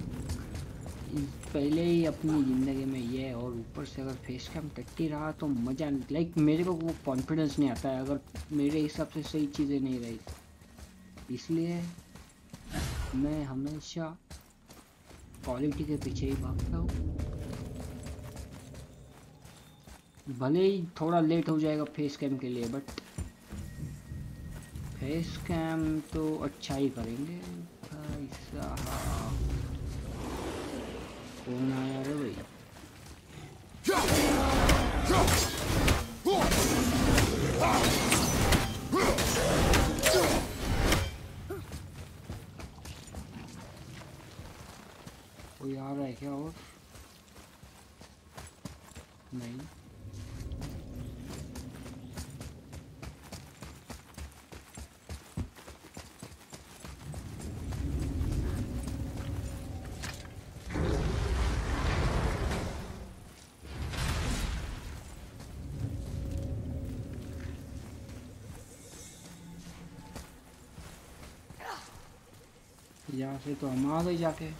पहले ही अपनी ज़िंदगी में ये, और ऊपर से अगर फेस कैम टट्टी रहा तो मज़ा लाइक मेरे को वो कॉन्फिडेंस नहीं आता है अगर मेरे हिसाब से सही चीज़ें नहीं रही। इसलिए मैं हमेशा क्वालिटी के पीछे ही भागता हूँ, भले ही थोड़ा लेट हो जाएगा फेस कैम के लिए, बट फेस कैम तो अच्छा ही करेंगे। कौन आया रे भाई? कोई आ रहा है क्या? और नहीं, यहाँ से तो हम आ गए जाके।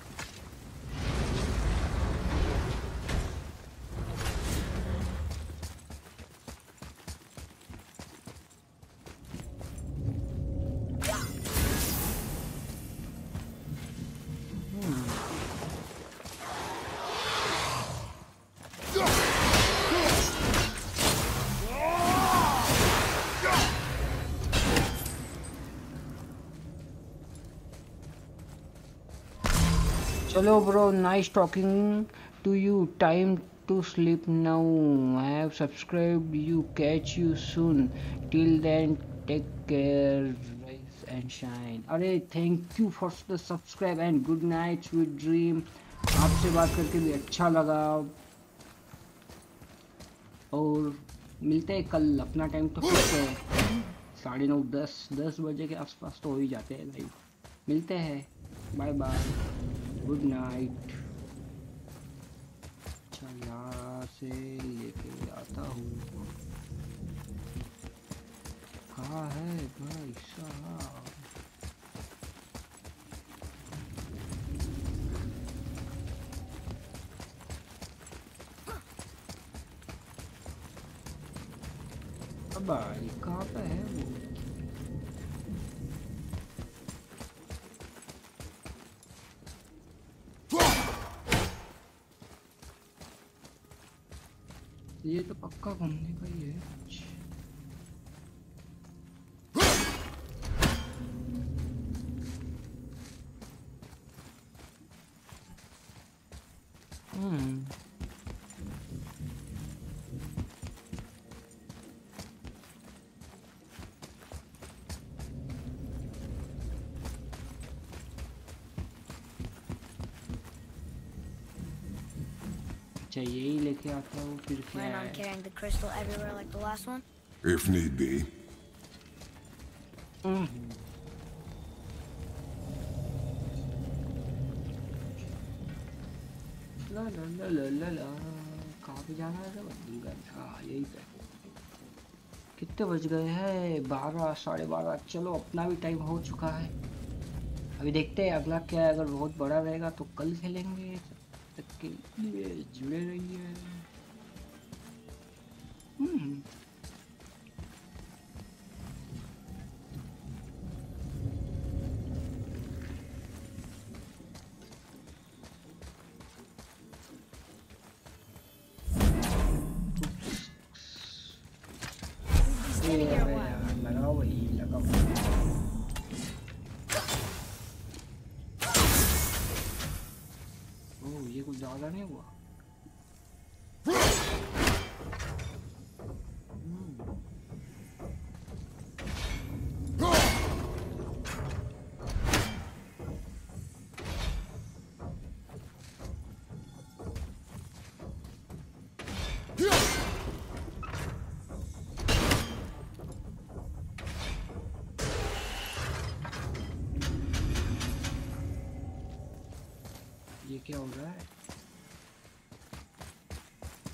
Hello bro, nice talking to you. Time to sleep now. I have subscribed you. Catch you soon. Till then, take care. Rise and shine. अरे thank you for the subscribe and good night sweet dream. आपसे बात करके भी अच्छा लगा, और मिलते हैं कल। अपना टाइम तो फिक्स है 9:30-10 बजे के आसपास तो हो ही जाते हैं लाइव। मिलते हैं, बाय बाय, गुड नाइट। अच्छा यहाँ से लेके आता हूँ, कहाँ है भाई साहब? अब भाई कहाँ पे है वो? ये तो पक्का घूमने का ही है। Plan on carrying the crystal everywhere like the last one? If need be. La la la la la la. कहाँ पे जाना है? हाँ यही पे। कितने बज गए हैं? 12, 12:30। चलो अपना भी टाइम हो चुका है। अभी देखते हैं अगला क्या है, अगर बहुत बड़ा रहेगा तो कल खेलेंगे। तब तक के लिए जुड़े रहिए। Cuidado, amigo. ये क्या हो रहा है?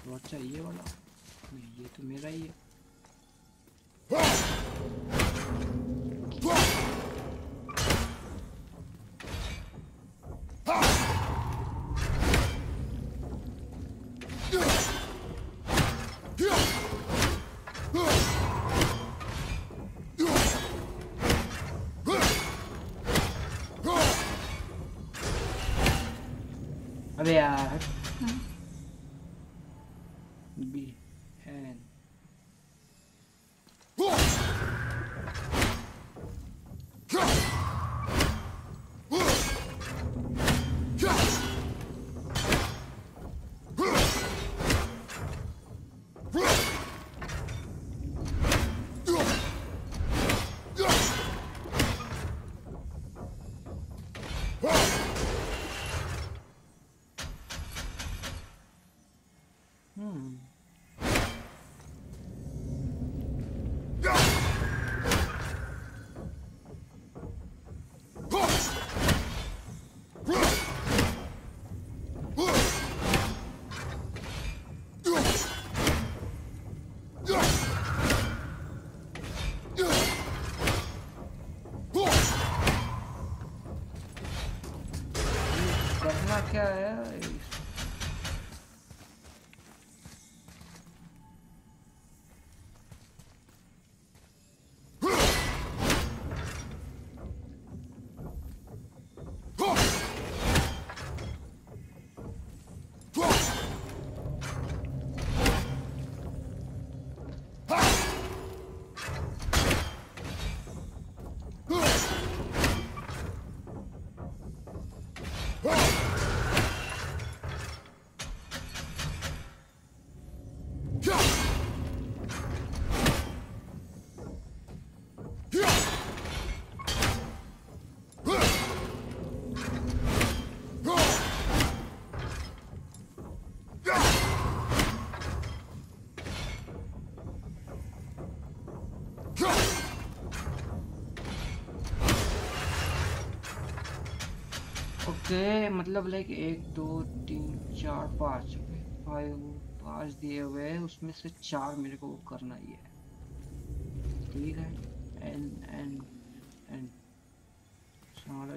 तो अच्छा ये वाला नहीं, ये तो मेरा ही है. अबे यार बी हैन क्या है मतलब लाइक 1 2 3 4 5 5 दिए हुए हैं, उसमें से 4 मेरे को करना ही है. ठीक है एंड एंड एंड सारा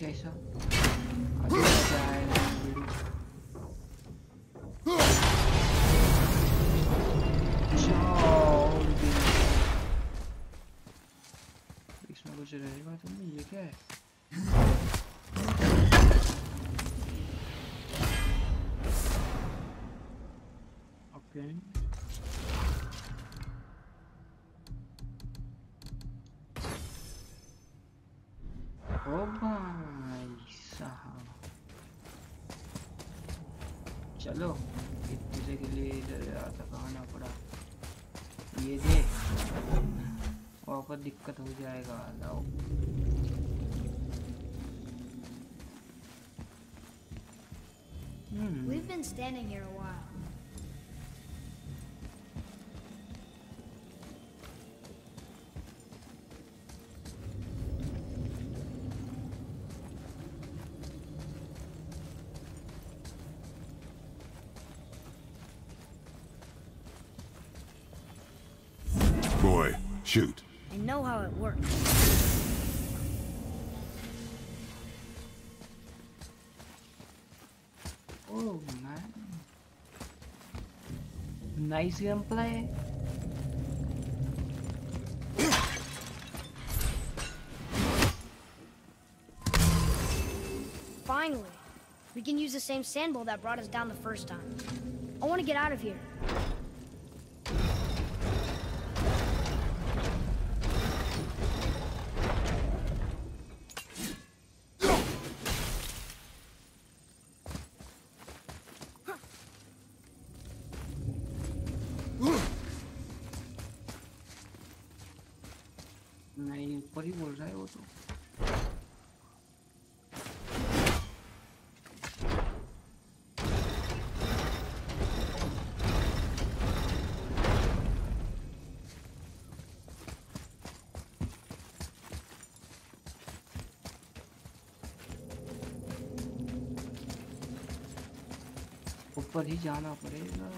कैसा इसमें कुछ रहेगा तो नहीं. ये क्या है Okay. Oba, saha. चलो इतने के लिए इधर आता कहना पड़ा ये देख और पर दिक्कत हो जाएगा लाओ We've been standing here a while. Shoot. I know how it works. Oh man. Nice gameplay. Finally. We can use the same sand bowl that brought us down the first time. I want to get out of here. ऊपर ही जाना पड़ेगा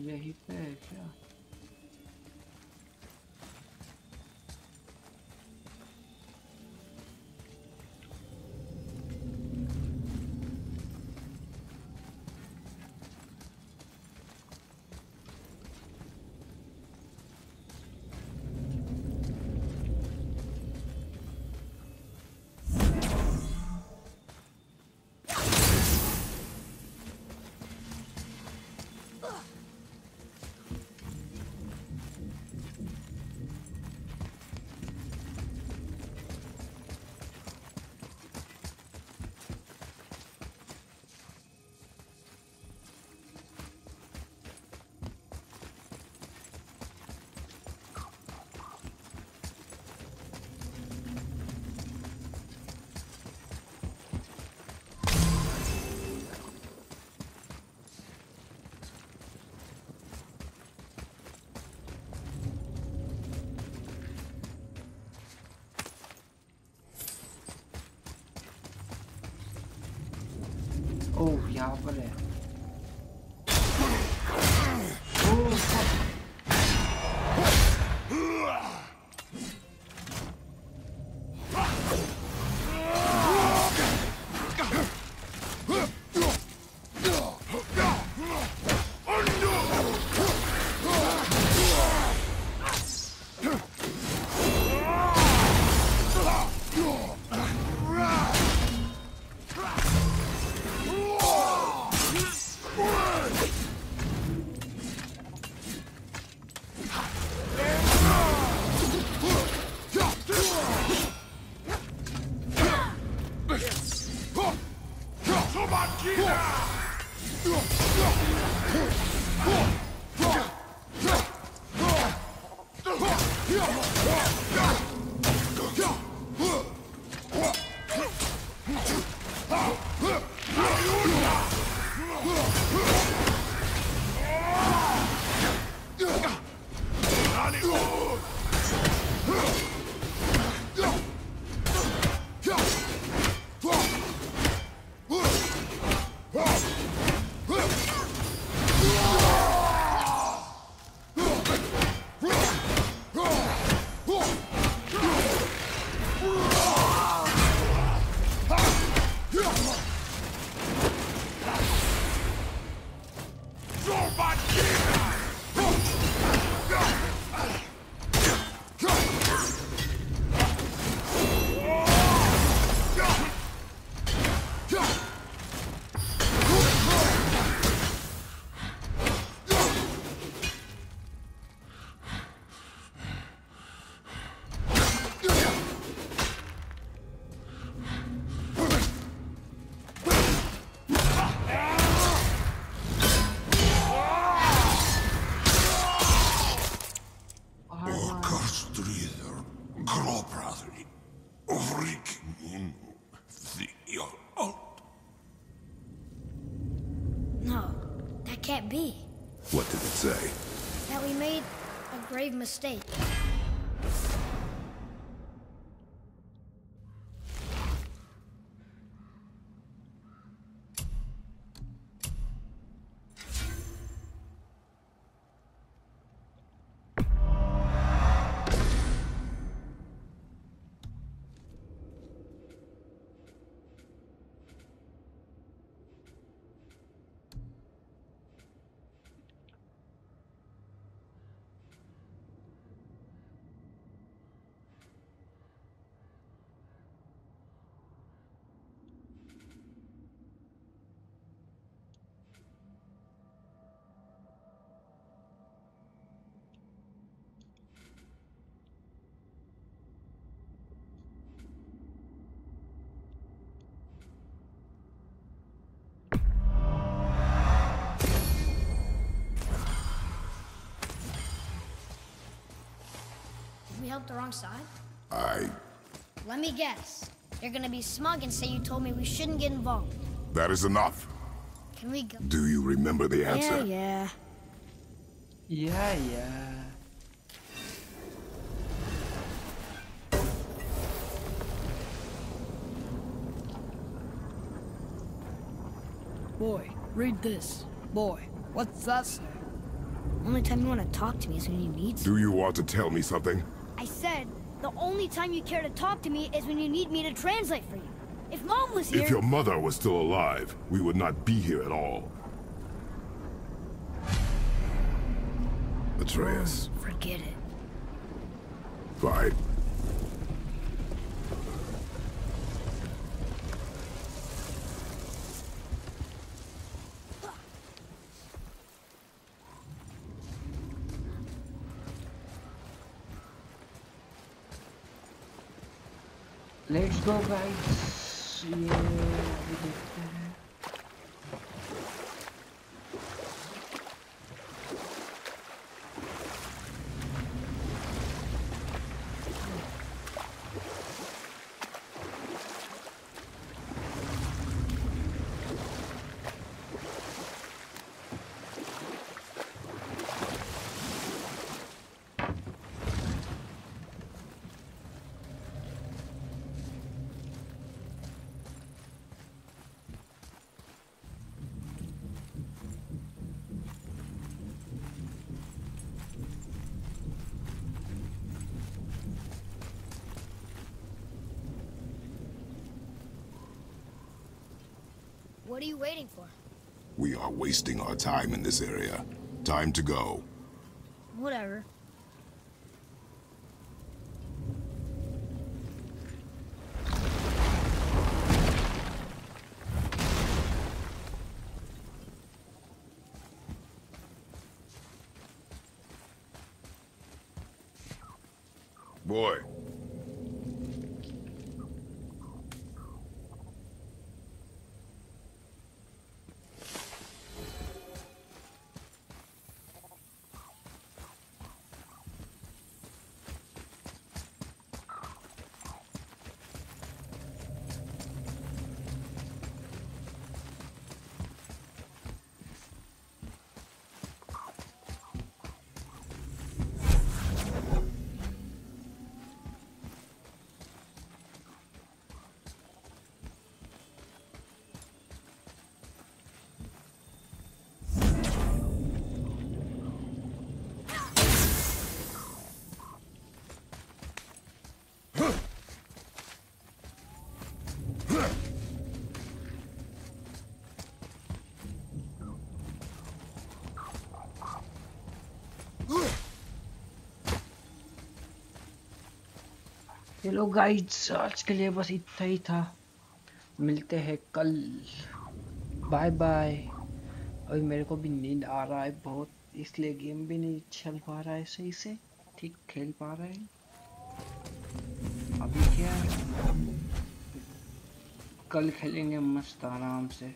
यही पे है क्या यहाँ पर है can't be. What did it say? That we made a grave mistake. Help the wrong side? Let me guess. You're gonna be smug and say you told me we shouldn't get involved. That is enough. Can we go? Do you remember the answer? Yeah. Boy, read this. Boy, what's that say? Only time you want to talk to me is when you need something. Do you want to tell me something? I said, the only time you care to talk to me is when you need me to translate for you. If Mom was here— If your mother was still alive, we would not be here at all. Atreus. Oh, forget it. Bye. Let's go, guys. Yeah, we did that. What are you waiting for? We are wasting our time in this area. Time to go. Whatever. Boy. Hello guides आज के लिए बस इतना ही था मिलते हैं कल bye bye अभी मेरे को भी नींद आ रहा है बहुत इसलिए गेम भी नहीं चल पा रहा है सही से ठीक खेल पा रहा है अभी क्या कल खेलेंगे मस्त आराम से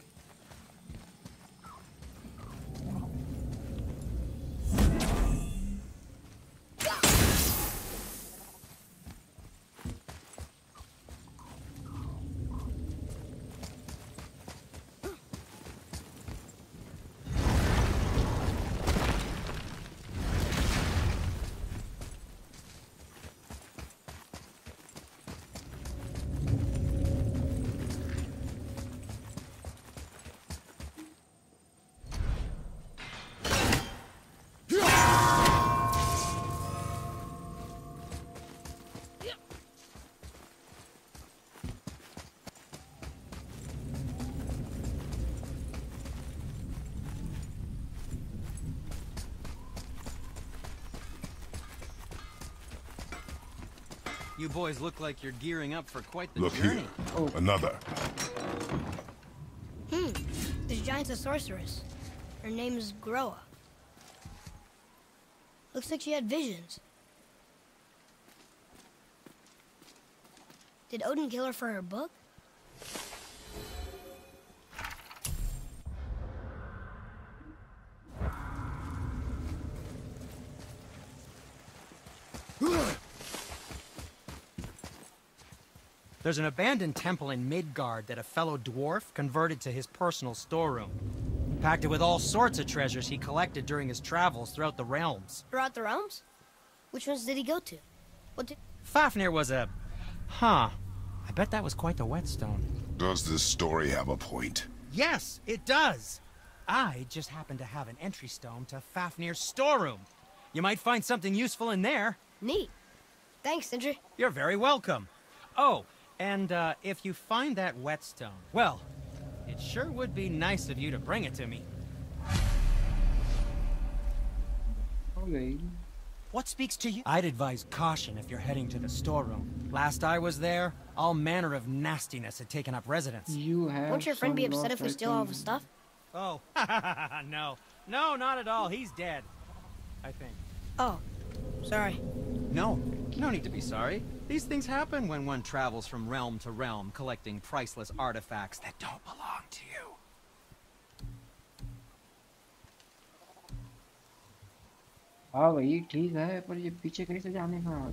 You boys look like you're gearing up for quite the journey. Look here. Oh. Another. This giant's a sorceress. Her name is Groa. Looks like she had visions. Did Odin kill her for her book? There's an abandoned temple in Midgard that a fellow dwarf converted to his personal storeroom. Packed it with all sorts of treasures he collected during his travels throughout the realms. Throughout the realms? Which ones did he go to? What did... Fafnir was a... Huh. I bet that was quite the whetstone. Does this story have a point? Yes, it does. I just happen to have an entry stone to Fafnir's storeroom. You might find something useful in there. Neat. Thanks, Sindri. You're very welcome. Oh, and if you find that whetstone, well, it sure would be nice of you to bring it to me. Okay. What speaks to you? I'd advise caution if you're heading to the storeroom. Last I was there, all manner of nastiness had taken up residence. Won't your friend be upset if we steal all the stuff? Oh, no. No, not at all. He's dead, I think. Oh, sorry. No, no need to be sorry. These things happen when one travels from realm to realm, collecting priceless artifacts that don't belong to you. हाँ भाई ठीक है पर ये पीछे कैसे जाने का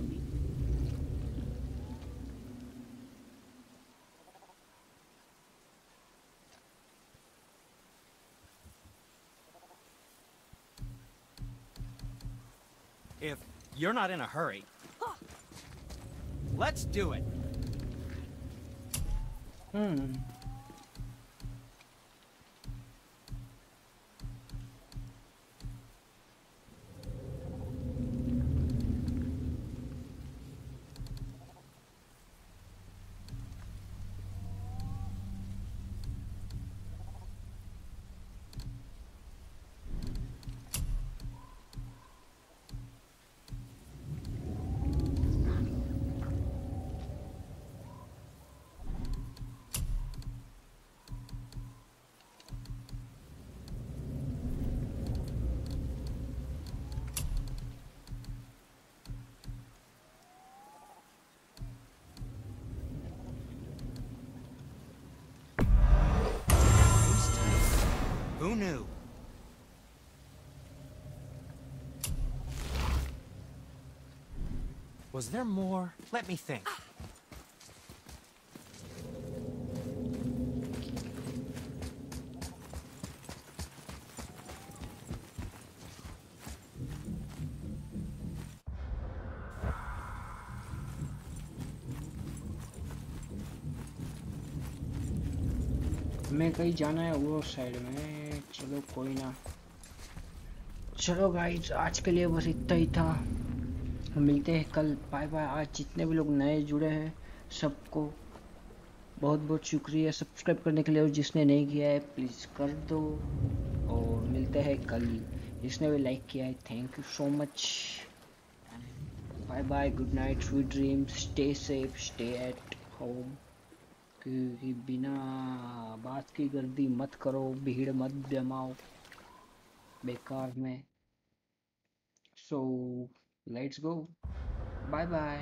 If you're not in a hurry, let's do it. Who knew? Was there more? Let me think. मैं कहीं जाना है वो साइड में चलो कोई ना चलो गाइस आज के लिए बस इतना ही था हम मिलते हैं कल बाय बाय आज जितने भी लोग नए जुड़े हैं सबको बहुत-बहुत शुक्रिया सब्सक्राइब करने के लिए और जिसने नहीं किया है प्लीज कर दो और मिलते हैं कल जिसने भी लाइक किया है thank you so much bye bye good night sweet dreams stay safe stay at home कि बिना बात की गर्दी मत करो भीड़ मत जमाओ बेकार में so let's go bye bye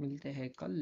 मिलते हैं कल